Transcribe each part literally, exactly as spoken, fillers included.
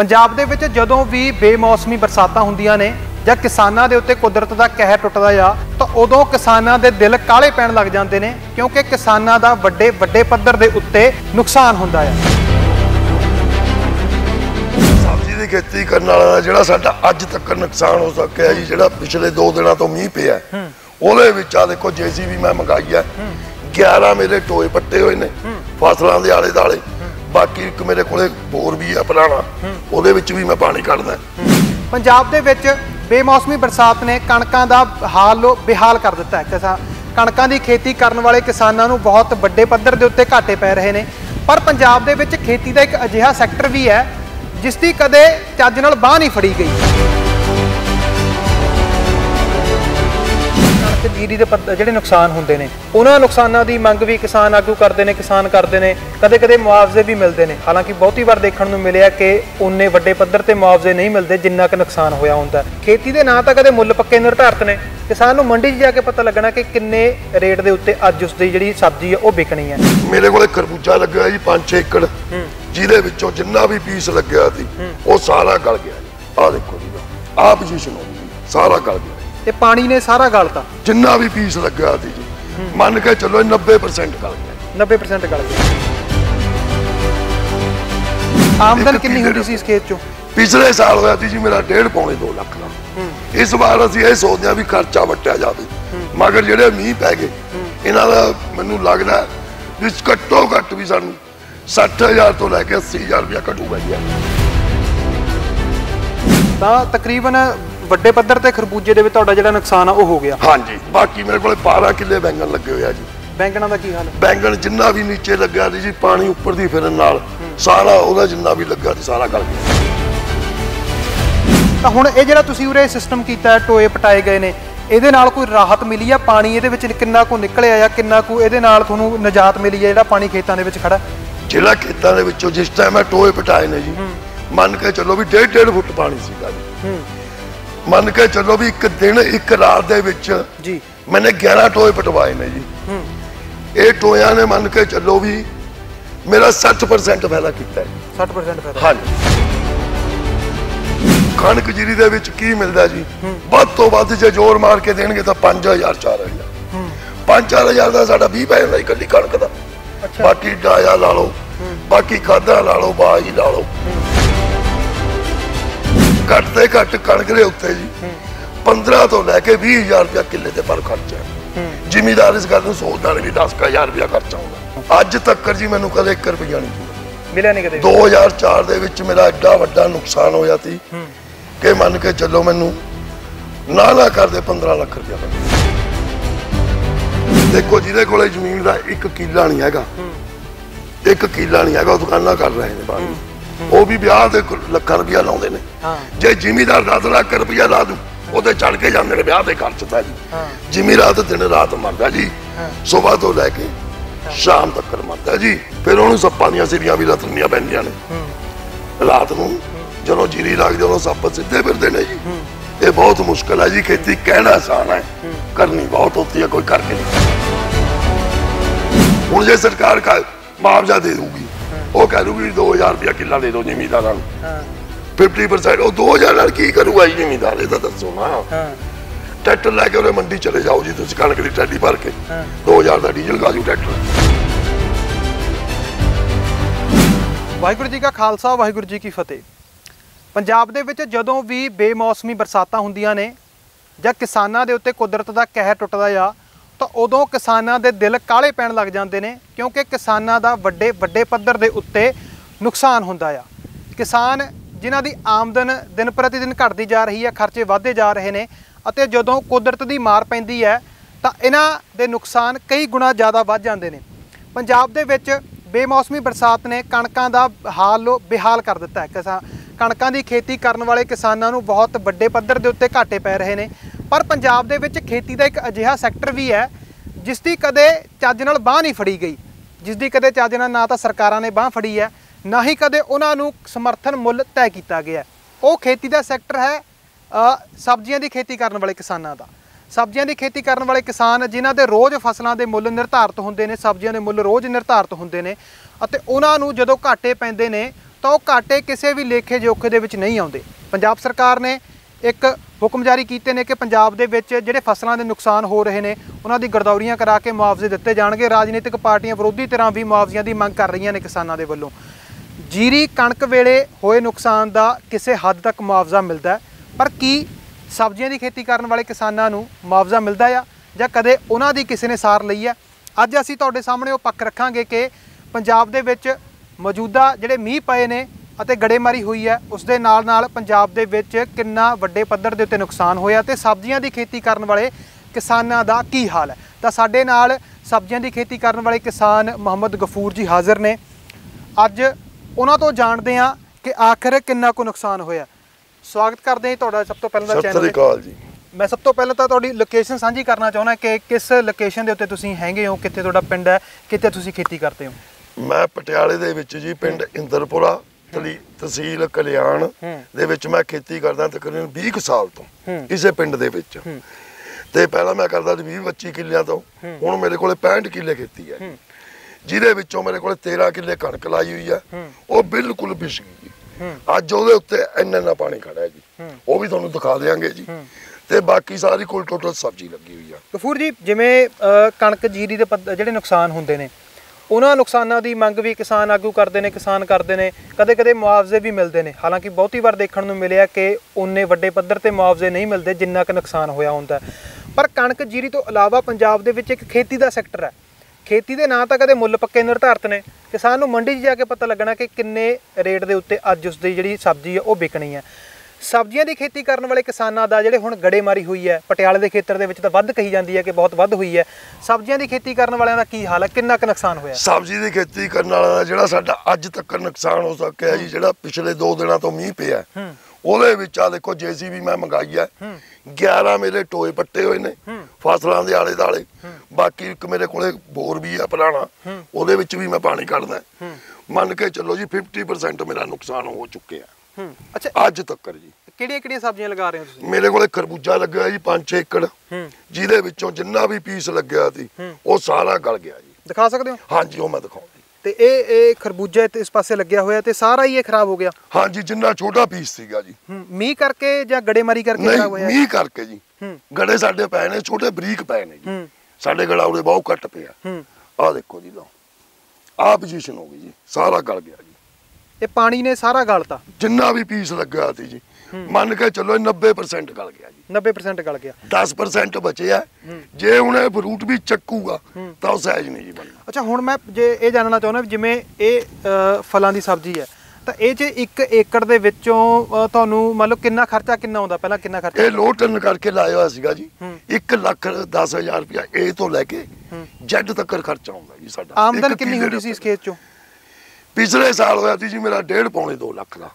पंजाब दे विच जदों भी बेमौसमी बरसातां हुंदियां ने जां किसानां दे उत्ते कुदरत दा कहर टुटदा जा तां उदों किसानां दे दिल काले पैण लग जांदे ने क्योंकि किसानां दा वड्डे वड्डे पद्धर दे उत्ते नुकसान हुंदा है। सब्जी दी खेती करन वाला जिहड़ा साडा अज तक नुकसान हो सकिया जी जिहड़ा पिछले दो दिनां तों मींह पिया ओहदे विच आ देखो जेसीबी मैं मंगाई है ग्यारह मेरे टोए पट्टे होए ने फसलां दे आले दाले बाकी एक मेरे कोले बोर भी है पुराना ओहदे विच भी मैं पानी कढदा। पंजाब दे विच बेमौसमी बरसात ने कणकां दा हाल बेहाल कर दिता है। किसान कणकां दी खेती करन वाले किसानां नूं बहुत वड्डे पद्धर दे उत्ते घाटे पै रहे ने पर पंजाब दे विच खेती दा एक अजिहा सैक्टर भी है जिसकी कदे चज नाल बांह नहीं फड़ी गई। जीरी दे जिहड़े नुकसान हुंदे ने उन्हां नुकसानां दी मंग भी किसान आगू करदे ने किसान करदे ने कदे कदे मुआवजे भी मिलदे ने। हालांकि बहुती बार देखण नूं मिलिआ कि उन्ने वड्डे पद्धर ते मुआवजे नहीं मिलदे जिन्ना क नुकसान होइआ हुंदा। खेती दे नां तां कदे मुल पक्के निर्धारत ने किसान नूं मंडी 'च जा के पता लगना कि किन्ने रेट दे उत्ते अज्ज उस दी जिहड़ी सब्जी आ ओह विकणी है। मेरे कोल खरबूजा लग्गिआ जी पांच छे एकड़ जिहदे विच्चों जिन्ना भी पीस लग्गिआ सी ओह सारा गल गिआ जी। आह देखो जी आह पोजीशन हो गई सारा गल गिआ ते पानी ने सारा गलता जिन्ना भी पीस लग्गा दी मान के चलो नब्बे परसेंट गल गया नब्बे परसेंट गल गया। आमदन कितनी हुंदी सी इस खेत चो पिछले साल होया सी जी मेरा डेढ़ पौने दो लाख दा। इस बार असी ये सोचदे आ भी खर्चा वट्टिया जावे मगर जेडे मींह पै गए इना दा मैनू लगदा भी घट्टो घट भी सानू साठ हज़ार तो लैके अस्सी हज़ार रुपया घटूगा जी ता तकरीबन ਵੱਡੇ ਪੱਧਰ ਤੇ ਖਰਬੂਜੇ ਦੇ ਵਿੱਚ ਤੁਹਾਡਾ ਜਿਹੜਾ ਨੁਕਸਾਨ ਆ ਉਹ ਹੋ ਗਿਆ। ਹਾਂਜੀ ਬਾਕੀ ਮੇਰੇ ਕੋਲੇ ਬਾਰਾਂ ਕਿੱਲੇ ਬੈਂਗਣ ਲੱਗੇ ਹੋਇਆ ਜੀ। ਬੈਂਗਣਾਂ ਦਾ ਕੀ ਹਾਲ ਹੈ? ਬੈਂਗਣ ਜਿੰਨਾ ਵੀ ਨੀਚੇ ਲੱਗਿਆ ਸੀ ਜੀ ਪਾਣੀ ਉੱਪਰ ਦੀ ਫਿਰਨ ਨਾਲ ਸਾਰਾ ਉਹਦਾ ਜਿੰਨਾ ਵੀ ਲੱਗਾ ਸੀ ਸਾਰਾ ਗਲ ਗਿਆ। ਤਾਂ ਹੁਣ ਇਹ ਜਿਹੜਾ ਤੁਸੀਂ ਉਰੇ ਸਿਸਟਮ ਕੀਤਾ ਟੋਏ ਪਟਾਏ ਗਏ ਨੇ ਇਹਦੇ ਨਾਲ ਕੋਈ ਰਾਹਤ ਮਿਲੀ ਆ? ਪਾਣੀ ਇਹਦੇ ਵਿੱਚ ਕਿੰਨਾ ਕੁ ਨਿਕਲਿਆ ਜਾਂ ਕਿੰਨਾ ਕੁ ਇਹਦੇ ਨਾਲ ਤੁਹਾਨੂੰ ਨਜਾਤ ਮਿਲੀ ਆ ਜਿਹੜਾ ਪਾਣੀ ਖੇਤਾਂ ਦੇ ਵਿੱਚ ਖੜਾ? ਜਿਹੜਾ ਖੇਤਾਂ ਦੇ ਵਿੱਚੋਂ ਜਿਸ ਟਾਈਮ ਇਹ ਟੋਏ ਪਟਾਏ ਨੇ ਜੀ ਮੰਨ ਕੇ ਚੱਲੋ ਵੀ ਡੇਢ ਡੇਢ ਫੁੱਟ ਪਾਣੀ ਸੀਗਾ ਜੀ। मन के चलो भी एक दिन एक रात दे विच जी मैंने ग्यारह टोए पटवाए ने जी। ये टोया ने मन के चलो भी मेरा साठ परसेंट फायदा किया है। साठ परसेंट फायदा हाँ कणक जीरी दे विच की मिलता जी बद तो बद जो जोर मार के देंगे तो पांच हजार चार हजार पांच चार हजार का साढ़ा भी पै जाता कली कणक का। बाकी डाया ला लो बाकी खादा ला लो बाजी ला लो घट से घट कणक के उत्ते जी पंद्रह तो लैके भी हजार रुपया किले के पर खर्चा है। जिमीदार इस गल सोचता नहीं भी दस हजार रुपया खर्चा होगा अज तक जी मैं कदे एक रुपया नहीं मिला नहीं। दो हजार चार मेरा एडा वड्डा नुकसान होया सी कि मन के चलो मैनू ना ना कर दे पंद्रह लख रुपया। देखो जिहदे कोल जमीन का एक किला नहीं हैगा एक किला नहीं हैगा दुकाना कर रहे हैं बाहर ਉਹ ਵੀ ਵਿਆਹ ਤੇ ਲੱਖਾਂ ਰੁਪਇਆ ਲਾਉਂਦੇ ਨੇ। ਜੇ ਜ਼ਿਮੀਦਾਰ ਦਸ ਲੱਖ ਰੁਪਇਆ ਲਾ ਦੂ ਉਹਦੇ ਚੜ ਕੇ ਜਾਂਦੇ ਨੇ ਵਿਆਹ ਦੇ ਖਰਚ ਤਾਂ ਜੀ। ਜ਼ਿਮੀਦਾਰ ਤਾਂ ਦਿਨ ਰਾਤ ਮਰਦਾ ਜੀ ਸਵੇਰ ਤੋਂ ਲੈ ਕੇ ਸ਼ਾਮ ਤੱਕ ਮਰਦਾ ਜੀ। ਫਿਰ ਉਹਨੂੰ ਸੱਪਾਂ ਦੀਆਂ ਸਿਰੀਆਂ ਵੀ ਲੱਥਣੀਆਂ ਪੈਂਦੀਆਂ ਨੇ ਰਾਤ ਨੂੰ ਜਦੋਂ ਜੀਰੀ ਲੱਗਦੀ ਉਦੋਂ ਸੱਪ ਸਿੱਧੇ ਫਿਰਦੇ ਨੇ ਜੀ। ਇਹ ਬਹੁਤ ਮੁਸ਼ਕਲ ਹੈ ਜੀ ਖੇਤੀ ਕਹਿਣਾ ਆਸਾਨ ਹੈ ਕਰਨੀ ਬਹੁਤ ਔਖੀ ਹੈ ਕੋਈ ਕਰਕੇ ਨਹੀਂ। ਹੁਣ ਜੇ ਸਰਕਾਰ ਕਾ ਮੁਆਵਜ਼ਾ ਦੇ ਦੂਗੀ ਉਹ ਕਰੂਗੀ दो हज़ार ਰੁਪਇਆ ਕਿੱਲਾ ਦੇ ਦੋ ਜ਼ਿਮੀਦਾਰਾਂ ਨੂੰ पचास परसेंट ਉਹ दो हज़ार ਨਾਲ ਕੀ ਕਰੂਗਾ ਜੀ ਜ਼ਿਮੀਦਾਰ ਇਹਦਾ ਦੱਸੋ ਨਾ। ਟਰੈਕਟਰ ਲੈ ਕੇ ਉਹਨੇ ਮੰਡੀ ਚਲੇ ਜਾਓ ਜੀ ਤੁਸੀਂ ਕਣਕ ਦੀ ਟਰਾਲੀ ਭਰ ਕੇ दो हज़ार ਦਾ ਡੀਜ਼ਲ ਗਾਜੂ ਟਰੈਕਟਰ। ਵਾਹਿਗੁਰੂ ਜੀ ਕਾ ਖਾਲਸਾ ਵਾਹਿਗੁਰੂ ਜੀ ਕੀ ਫਤਿਹ। ਪੰਜਾਬ ਦੇ ਵਿੱਚ ਜਦੋਂ ਵੀ ਬੇਮੌਸਮੀ ਬਰਸਾਤਾਂ ਹੁੰਦੀਆਂ ਨੇ ਜਾਂ ਕਿਸਾਨਾਂ ਦੇ ਉੱਤੇ ਕੁਦਰਤ ਦਾ ਕਹਿਰ ਟੁੱਟਦਾ ਜਾਂ तो उदों किसानां दे दिल काले पैण लग जाते हैं क्योंकि किसानां दा वड्डे वड्डे पद्धर दे उत्ते नुकसान हुंदा आ। किसान जिन्हां दी आमदन दिन प्रतिदिन घटदी जा रही है खर्चे वधदे जा रहे हैं अते जदों कुदरत दी मार पैंदी है तां इन्हां दे नुकसान कई गुणा ज़्यादा वध जांदे ने। पंजाब दे विच बेमौसमी बरसात ने कणकां दा हाल बेहाल कर दिता है। किसान कणकां दी खेती करन वाले किसानां नूं बहुत वड्डे पद्धर दे उत्ते घाटे पै रहे हैं पर पंजाब दे विच खेती का एक अजिहा सैक्टर भी है जिसकी कदे चज नाल बांह नहीं फड़ी गई जिसकी कदे चज नाल ना तां सरकारां ने बांह फड़ी है ना ही कदे उन्हां नूं समर्थन मुल तय किया गया। वो खेती का सैक्टर है सब्जियां की खेती करने वाले किसानों का। सब्जियां की खेती करने वाले किसान जिन्हां दे रोज़ फसलों के मुल निर्धारित होंदे ने सब्जियां के मुल रोज़ निर्धारित होंदे ने अते उन्हां नूं जदों घाटे पैंदे ने तो घाटे किसी भी लेखे जोखे दे विच नहीं आउंदे। पंजाब सरकार ने एक हुक्म जारी किए ने कि पंजाब दे विच जिहड़े फसलों के नुकसान हो रहे हैं उन्हां दी गरदौरियां करा के मुआवजे दिते जाणगे। राजनीतिक पार्टियां विरोधी तरह भी मुआवजियां की मंग कर रही ने। किसानों के वलों जीरी कणक वेले होए नुकसान का किसी हद तक मुआवजा मिलता है, पर की सब्जियां की खेती करने वाले किसानों नूं मुआवजा मिलता है या कदे उन्हां दी किसी ने सार लई है? अज असीं तुहाडे सामणे ओह पक्क रखांगे कि पंजाब दे विच मौजूदा जिहड़े मींह पए ने अते गड़ेमारी हुई है उस दे नाल नाल पंजाब दे विच किन्ना वड्डे पद्धर दे उत्ते नुकसान होया ते सब्जियां दी खेती करन वाले किसानां दा की हाल है। तां साडे नाल सब्जियां दी खेती करन वाले किसान मुहम्मद गफूर जी हाज़र ने। अज उन्हां तों जाणदे हां कि आखिर किन्ना को नुकसान होया। स्वागत करदे हां तुहाडा सब तों पहिलां दा चैनल ते। मैं सब तो पहले तो तुहाडी लोकेशन साझी करना चाहुंदा कि किस लोकेशन दे उत्ते तुसीं हैंगे हो, कित्थे तुहाडा पिंड है, कित्थे तुसीं खेती करदे हो? मैं पटियाले दे विच जी पिंड इंदरपुरा तहसील कल्याण दे विच मैं खेती करदा तकरीबन बीस साल तो इसे पिंड दे विच। ते पहला मैं करदा जी बीस पच्चीस किल्लियां तो, हुण मेरे कोले पैंसठ किल्ले खेती है, जिहदे विचों मेरे कोले तेरह किल्ले कणक लाई हुई है, ओह बिल्कुल बिछ गई। अज ओहदे उत्ते इन्ना इन्ना पानी खड़ा है जी, ओह भी तुहानूं दिखा देंगे जी। ते बाकी सारी कुल टोटल सब्जी लगी हुई है। गफूर जी जिवें कणक जीरी दे जिहड़े नुकसान हुंदे ने उन्हां नुकसानां दी मंग भी किसान आगू करदे ने, किसान करदे ने, कदे-कदे मुआवजे भी मिलदे ने। हालांकि बहुती वार देखण नूं मिलिआ कि उन्ने वड्डे पद्धर ते मुआवजे नहीं मिलदे जिन्ना क नुकसान होइआ हुंदा। पर कणक जीरी तो इलावा पंजाब दे विच इक खेती दा सैक्टर है। खेती दे नां तां कदे मुੱਲ पक्के निर्धारित ने, किसान नूं मंडी 'ਚ ਜਾ ਕੇ ਪਤਾ ਲੱਗਣਾ ਕਿ ਕਿੰਨੇ ਰੇਟ ਦੇ ਉੱਤੇ ਅੱਜ ਉਸ ਦੀ ਜਿਹੜੀ ਸਬਜ਼ੀ ਹੈ ਉਹ ਵਿਕਣੀ ਹੈ। ਸਬਜ਼ੀਆਂ ਦੀ खेती ਕਰਨ ਵਾਲੇ ਕਿਸਾਨਾਂ ਦਾ ਜਿਹੜੇ ਹੁਣ ਗੜੇਮਾਰੀ ਹੋਈ ਹੈ ਪਟਿਆਲੇ ਦੇ ਖੇਤਰ ਦੇ ਵਿੱਚ ਤਾਂ ਵੱਧ ਕਹੀ ਜਾਂਦੀ ਹੈ ਕਿ ਬਹੁਤ ਵੱਧ ਹੋਈ ਹੈ, ਸਬਜ਼ੀਆਂ ਦੀ खेती ਕਰਨ ਵਾਲਿਆਂ ਦਾ ਕੀ ਹਾਲ ਹੈ, ਕਿੰਨਾ ਕੁ ਨੁਕਸਾਨ ਹੋਇਆ? ਸਬਜ਼ੀ ਦੀ खेती ਕਰਨ ਵਾਲਿਆਂ ਦਾ ਜਿਹੜਾ ਸਾਡਾ ਅੱਜ ਤੱਕ ਨੁਕਸਾਨ ਹੋ ਸਕਿਆ ਜੀ, ਜਿਹੜਾ ਪਿਛਲੇ ਦੋ ਦਿਨਾਂ ਤੋਂ ਮੀਂਹ ਪਿਆ ਉਹਦੇ ਵਿੱਚ ਆ ਦੇਖੋ ਜੇਸੀਬੀ ਮੈਂ ਮੰਗਾਈ ਹੈ, ਗਿਆਰਾਂ ਮੇਰੇ ਟੋਏ ਪੱਟੇ ਹੋਏ ਨੇ ਫਸਲਾਂ ਦੇ ਆਲੇ ਦਾਲੇ। ਬਾਕੀ ਇੱਕ ਮੇਰੇ ਕੋਲੇ ਬੋਰ ਵੀ ਆ ਪੁਰਾਣਾ, ਉਹਦੇ ਵਿੱਚ ਵੀ ਮੈਂ ਪਾਣੀ ਕੱਢਦਾ। ਮੰਨ ਕੇ ਚੱਲੋ ਜੀ ਪਚਾਸ ਪ੍ਰਸੈਂਟ ਮੇਰਾ ਨੁਕਸਾਨ ਹੋ ਚੁੱਕਿਆ। ਅੱਛਾ ਅੱਜ ਤੱਕ ਜੀ ਕਿਹੜੀਆਂ ਕਿਹੜੀਆਂ ਸਬਜ਼ੀਆਂ ਲਗਾ ਰਹੇ ਹੋ ਤੁਸੀਂ? ਮੇਰੇ ਕੋਲੇ ਖਰਬੂਜਾ ਲੱਗਿਆ ਜੀ ਪੰਜ ਛੇ ਏਕੜ, ਜਿਹਦੇ ਵਿੱਚੋਂ ਜਿੰਨਾ ਵੀ ਪੀਸ ਲੱਗਿਆ ਸੀ ਉਹ ਸਾਰਾ ਗਲ ਗਿਆ ਜੀ। ਦਿਖਾ ਸਕਦੇ ਹੋ? ਹਾਂਜੀ ਉਹ ਮੈਂ ਦਿਖਾਉਂਦਾ। ਤੇ ਇਹ ਇਹ ਖਰਬੂਜਾ ਇਸ ਪਾਸੇ ਲੱਗਿਆ ਹੋਇਆ ਤੇ ਸਾਰਾ ਹੀ ਇਹ ਖਰਾਬ ਹੋ ਗਿਆ। ਹਾਂਜੀ ਜਿੰਨਾ ਛੋਟਾ ਪੀਸ ਸੀਗਾ ਜੀ ਮੀਂਹ ਕਰਕੇ ਜਾਂ ਗੜੇਮਾਰੀ ਕਰਕੇ ਖਰਾਬ ਹੋਇਆ। ਮੀਂਹ ਕਰਕੇ ਜੀ ਗੜੇ ਸਾਡੇ ਪਏ ਨੇ, ਛੋਟੇ ਬਰੀਕ ਪਏ ਨੇ ਜੀ, ਸਾਡੇ ਗੜਾਉੜੇ ਬਹੁਤ ਕੱਟ ਪਿਆ। ਆਹ ਦੇਖੋ ਜੀ ਲਓ ਆਹ ਪੋਜੀਸ਼ਨ ਹੋ ਗਈ ਜੀ, ਸਾਰਾ ਗਲ ਗਿਆ ਜੀ। ਇਹ ਪਾਣੀ ਨੇ ਸਾਰਾ ਗਲਤਾ ਜਿੰਨਾ ਵੀ ਪੀਸ ਲੱਗਾ ਸੀ ਜੀ। ਮੰਨ ਕੇ ਚੱਲੋ ਨੱਬੇ ਪ੍ਰਸੈਂਟ ਗਲ ਗਿਆ ਜੀ। ਨੱਬੇ ਪ੍ਰਸੈਂਟ ਗਲ ਗਿਆ, ਦਸ ਪ੍ਰਸੈਂਟ ਬਚਿਆ। ਜੇ ਹੁਣ ਇਹ ਫਰੂਟ ਵੀ ਚੱਕੂਗਾ ਤਾਂ ਉਹ ਸਾਈਜ਼ ਨਹੀਂ ਜੀ ਬਣਨਾ। ਅੱਛਾ ਹੁਣ ਮੈਂ ਜੇ ਇਹ ਜਾਣਨਾ ਚਾਹੁੰਦਾ ਜਿਵੇਂ ਇਹ ਫਲਾਂ ਦੀ ਸਬਜ਼ੀ ਹੈ ਤਾਂ ਇਹ ਚ ਇੱਕ ਏਕੜ ਦੇ ਵਿੱਚੋਂ ਤੁਹਾਨੂੰ ਮਤਲਬ ਕਿੰਨਾ ਖਰਚਾ ਕਿੰਨਾ ਆਉਂਦਾ? ਪਹਿਲਾਂ ਕਿੰਨਾ ਖਰਚਾ? ਇਹ ਲੋਡ ਟਨ ਕਰਕੇ ਲਾਇਆ ਹੋਇਆ ਸੀਗਾ ਜੀ ਇੱਕ ਲੱਖ ਦਸ ਹਜ਼ਾਰ ਰੁਪਇਆ ਏ ਤੋਂ ਲੈ ਕੇ ਜੈਡ ਤੱਕ ਖਰਚਾ ਆਉਂਦਾ ਜੀ ਸਾਡਾ। ਆਮਦਨ ਕਿੰਨੀ ਹੁੰਦੀ ਸੀ ਇਸ ਖੇਤ ਚੋਂ? ਪਿਛਲੇ ਸਾਲ ਹੋਇਆ ਸੀ ਜੀ ਮੇਰਾ ਡੇਢ ਪੌਣੇ ਦੋ ਲੱਖ ਦਾ।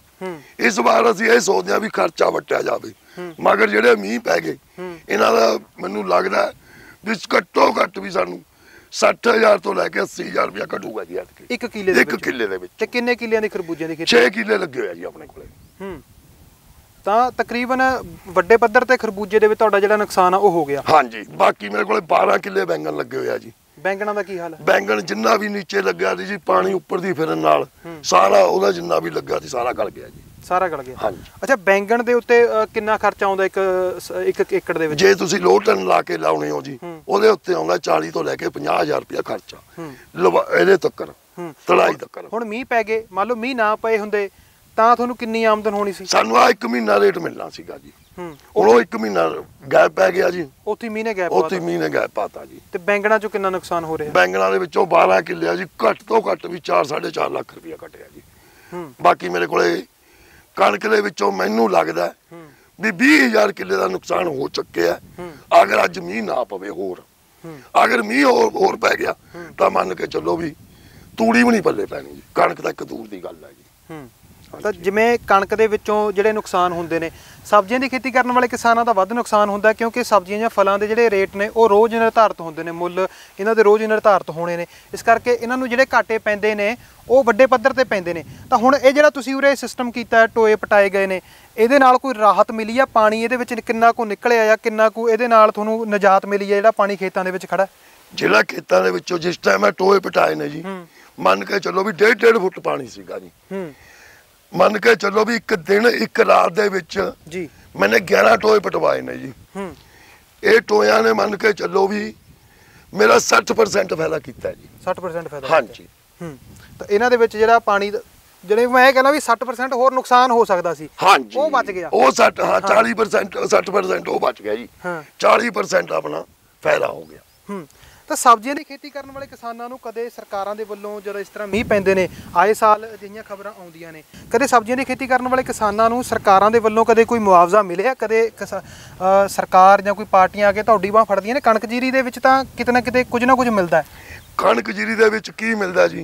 इस बार असीं ये सोचते हैं भी खर्चा वटिया जावे, मगर जिहड़े मींह पै गए इन्हां दा मैनूं लगदा भी घट्टो घट्ट भी सानूं सठ हज़ार तो लैके अस्सी हज़ार रुपया घटूगा जी एक किले दे। एक किले दे विच किन्ने किलियां दी खरबूजे दी खेती? छे किले लगे होए जी अपने कोले। तां तकरीबन वड्डे पद्धर ते खरबूजे दे विच तुहाडा जिहड़ा नुकसान आ ओ हो गया। हां जी बाकी मेरे कोले बारह किले बैंगन लगे होए आ जी। बैंगना दा की हाल है? बैंगन जिन्ना भी नीचे लग्या सी जी पानी ऊपर दी फिरन नाल सारा ओदा जिन्ना भी लग्या सी सारा गल गया जी, सारा गल गया। हां जी। अच्छा बैंगन दे उत्ते किन्ना खर्चा आउंदा एक एक एकड़ दे विच? जे तुसीं लोटन ला के लाउने हो जी ओदे उत्ते आउंदा चालीस ਤੋਂ ਲੈ ਕੇ ਪੰਜਾਹ ਹਜ਼ਾਰ ਰੁਪਿਆ ਖਰਚਾ ਇਹਦੇ ਤੱਕ ਤੜਾਈ ਤੱਕ। ਹੁਣ ਮੀਂਹ ਪੈ ਗਏ, ਮੰਨ ਲਓ ਮੀਂਹ ਨਾ ਪਏ ਹੁੰਦੇ ਤਾਂ ਤੁਹਾਨੂੰ ਕਿੰਨੀ ਆਮਦਨ ਹੋਣੀ ਸੀ? ਸਾਨੂੰ ਆ ਇੱਕ ਮਹੀਨਾ ਰੇਟ ਮਿਲਣਾ ਸੀਗਾ ਜੀ। ਉਹ ਇੱਕ ਮਹੀਨਾ ਗੈਪ ਪੈ ਗਿਆ ਜੀ, ਉੱਥੇ ਮਹੀਨੇ ਗੈਪ ਪਾਤਾ, ਉੱਥੇ ਮਹੀਨੇ ਗੈਪ ਪਾਤਾ ਜੀ। ਤੇ ਬੈਂਗਣਾ ਚੋਂ ਕਿੰਨਾ ਨੁਕਸਾਨ ਹੋ ਰਿਹਾ? ਬੈਂਗਣਾ ਦੇ ਵਿੱਚੋਂ ਬਾਰਹ ਕਿੱਲੇ ਜੀ ਘੱਟ ਤੋਂ ਘੱਟ ਵੀ ਚਾਰ ਸਾਢੇ ਚਾਰ ਲੱਖ ਰੁਪਇਆ ਘਟਿਆ ਜੀ। ਬਾਕੀ ਮੇਰੇ ਕੋਲੇ ਕਣਕ ਦੇ ਵਿੱਚੋਂ ਮੈਨੂੰ ਲੱਗਦਾ ਵੀ ਵੀਹ ਹਜ਼ਾਰ ਕਿੱਲੇ ਦਾ ਨੁਕਸਾਨ ਹੋ ਚੁੱਕਿਆ ਅਗਰ ਅੱਜ ਮੀਂਹ ਨਾ ਪਵੇ। ਹੋਰ ਅਗਰ ਮੀਂਹ ਹੋਰ ਪੈ ਗਿਆ ਤਾਂ ਮੰਨ ਕੇ ਚੱਲੋ ਵੀ ਤੂੜੀ ਵੀ ਨਹੀਂ ਪੱਲੇ ਪੈਣੀ ਜੀ, ਕਣਕ ਤਾਂ ਇੱਕ ਦੂਰ ਦੀ ਗੱਲ ਹੈ ਜੀ। ਤਾਂ ਜਿਵੇਂ ਕਣਕ ਦੇ ਵਿੱਚੋਂ ਜਿਹੜੇ ਨੁਕਸਾਨ ਹੁੰਦੇ ਨੇ ਸਬਜ਼ੀਆਂ ਦੀ खेती ਕਰਨ ਵਾਲੇ ਕਿਸਾਨਾਂ ਦਾ ਵੱਧ ਨੁਕਸਾਨ ਹੁੰਦਾ ਕਿਉਂਕਿ ਸਬਜ਼ੀਆਂ ਜਾਂ ਫਲਾਂ ਦੇ ਜਿਹੜੇ ਰੇਟ ਨੇ ਉਹ ਰੋਜ਼ ਨਿਰਧਾਰਤ ਹੁੰਦੇ ਨੇ, ਮੁੱਲ ਇਹਨਾਂ ਦੇ ਰੋਜ਼ ਨਿਰਧਾਰਤ ਹੋਣੇ ਨੇ, ਇਸ ਕਰਕੇ ਇਹਨਾਂ ਨੂੰ ਜਿਹੜੇ ਘਾਟੇ ਪੈਂਦੇ ਨੇ ਉਹ ਵੱਡੇ ਪੱਧਰ ਤੇ ਪੈਂਦੇ ਨੇ। ਤਾਂ ਹੁਣ ਇਹ ਜਿਹੜਾ ਤੁਸੀਂ ਉਰੇ ਸਿਸਟਮ ਕੀਤਾ ਟੋਏ ਪਟਾਏ ਗਏ ਨੇ ਇਹਦੇ ਨਾਲ ਕੋਈ ਰਾਹਤ ਮਿਲੀ ਆ? ਪਾਣੀ ਇਹਦੇ ਵਿੱਚ ਕਿੰਨਾ ਕੁ ਨਿਕਲਿਆ ਜਾਂ ਕਿੰਨਾ ਕੁ ਇਹਦੇ ਨਾਲ ਤੁਹਾਨੂੰ ਨਜਾਤ ਮਿਲੀ ਆ ਜਿਹੜਾ ਪਾਣੀ ਖੇਤਾਂ ਦੇ ਵਿੱਚ ਖੜਾ? ਜਿਹੜਾ ਖੇਤਾਂ ਦੇ ਵਿੱਚੋਂ ਜਿਸ ਟਾਈਮ ਟੋਏ ਪਟਾਏ ਨੇ ਜੀ ਮੰਨ ਕੇ ਚੱਲੋ ਵੀ ਡੇਢ ਡੇਢ ਫੁੱਟ ਪਾਣੀ ਸੀਗਾ ਜੀ। मन के चलो भी एक दिन एक रात दे विच जी मैंने ग्यारह टोए पटवाए ने जी। ये टोया ने मन के चलो भी मेरा साठ परसेंट फायदा किया जी। साठ परसेंट फायदा? हाँ जी। तो इन्हां दे विच जेहड़ा पानी ਜਿਹੜੇ ਮੈਂ ਕਹਿੰਦਾ ਵੀ ਸੱਠ ਪਰਸੈਂਟ ਹੋਰ ਨੁਕਸਾਨ ਹੋ ਸਕਦਾ ਸੀ ਉਹ ਬਚ ਗਿਆ। ਉਹ ਸੱਠ ਹਾਂ ਚਾਲੀ ਪਰਸੈਂਟ ਸੱਠ ਪਰਸੈਂਟ ਉਹ ਬਚ ਗਿਆ ਜੀ। ਚਾਲੀ ਪਰਸੈਂਟ ਆਪਣਾ ਫਾਇਦਾ ਹੋ ਗਿਆ। ਹੂੰ ਤਾਂ ਸਬਜ਼ੀਆਂ ਦੀ ਖੇਤੀ ਕਰਨ ਵਾਲੇ ਕਿਸਾਨਾਂ ਨੂੰ ਕਦੇ ਸਰਕਾਰਾਂ ਦੇ ਵੱਲੋਂ ਜਦੋਂ ਇਸ ਤਰ੍ਹਾਂ ਮੀਂਹ ਪੈਂਦੇ ਨੇ ਆਏ ਸਾਲ ਅਜਿਹੀਆਂ ਖਬਰਾਂ ਆਉਂਦੀਆਂ ਨੇ, ਕਦੇ ਸਬਜ਼ੀਆਂ ਦੀ ਖੇਤੀ ਕਰਨ ਵਾਲੇ ਕਿਸਾਨਾਂ ਨੂੰ ਸਰਕਾਰਾਂ ਦੇ ਵੱਲੋਂ ਕਦੇ ਕੋਈ ਮੁਆਵਜ਼ਾ ਮਿਲਿਆ? ਕਦੇ ਸਰਕਾਰ ਜਾਂ ਕੋਈ ਪਾਰਟੀਆਂ ਆ ਕੇ ਤੁਹਾਡੀ ਬਾਂਹ ਫੜਦੀਆਂ ਨੇ? ਕਣਕ ਜੀਰੀ ਦੇ ਵਿੱਚ ਤਾਂ ਕਿਤੇ ਨਾ ਕਿਤੇ ਕੁਝ ਨਾ ਕੁਝ ਮਿਲਦਾ ਹੈ। कणक जीरी दे विच की मिलदा जी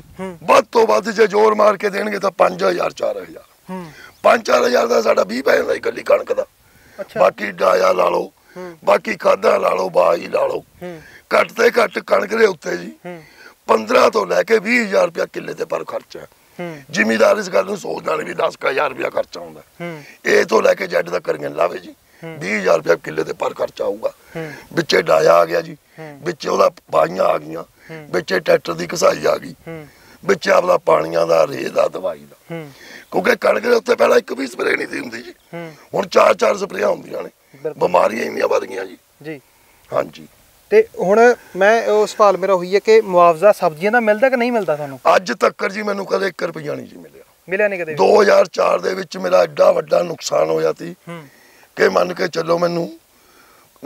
वध तो वध जे जोर मार के देणगे तां पाँच हज़ार चार हज़ार पाँच चार हज़ार दा साडा बीह पैसे दा इकल्ली कणक दा। बाकी डाया ला लो, बाकी खादा ला लो, बाई ला लो, घट ते घट कणक दे उत्ते जी पंद्रह तो लैके बीस हज़ार रुपया किले ते पर खर्चा है। जिमीदार इस गल नूं सोचदा नहीं भी दस हज़ार रुपया खर्चा हुंदा। ए तो लैके जेड तक करियन लावे जी बीस हज़ार रुपया किले ते पर खर्चा आऊगा। विचे डाया आ गया जी, विचे ओहदा बाईयां आ गईयां, ਵਿੱਚੇ ਟਰੈਕਟਰ ਦੀ ਕਸਾਈ ਆ ਗਈ, ਵਿੱਚੇ ਆਪਦਾ ਪਾਣੀਆਂ ਦਾ, ਰੇਹ ਦਾ, ਦਵਾਈ ਦਾ। ਕਿਉਂਕਿ ਕਣਕ ਦੇ ਉੱਤੇ ਪਹਿਲਾਂ ਇੱਕ ਵੀ ਸਪਰੇਅ ਨਹੀਂ ਸੀ ਹੁੰਦੀ ਜੀ, ਹੁਣ ਚਾਰ ਚਾਰ ਸਪਰੇਆਂ ਹੁੰਦੀਆਂ ਨੇ। ਬਿਮਾਰੀਆਂ ਇੰਨੀਆਂ ਵੱਧ ਗਈਆਂ ਜੀ। ਜੀ ਹਾਂਜੀ। ਤੇ ਹੁਣ ਮੈਂ ਉਹ ਸਵਾਲ ਮੇਰਾ ਹੋਈ ਹੈ ਕਿ ਮੁਆਵਜ਼ਾ ਸਬਜ਼ੀਆਂ ਦਾ ਮਿਲਦਾ ਕਿ ਨਹੀਂ ਮਿਲਦਾ ਤੁਹਾਨੂੰ? ਅੱਜ ਤੱਕ ਜੀ ਮੈਨੂੰ ਕਦੇ ਇੱਕ ਰੁਪਈਆ ਨਹੀਂ ਜੀ ਮਿਲਿਆ। ਮਿਲਿਆ ਨਹੀਂ ਕਦੇ? ਦੋ ਹਜ਼ਾਰ ਚਾਰ ਦੇ ਵਿੱਚ ਮੇਰਾ ਐਡਾ ਵੱਡਾ ਨੁਕਸਾਨ ਹੋਇਆ ਸੀ ਕਿ ਮੰਨ ਕੇ ਚੱਲੋ ਮੈਨੂੰ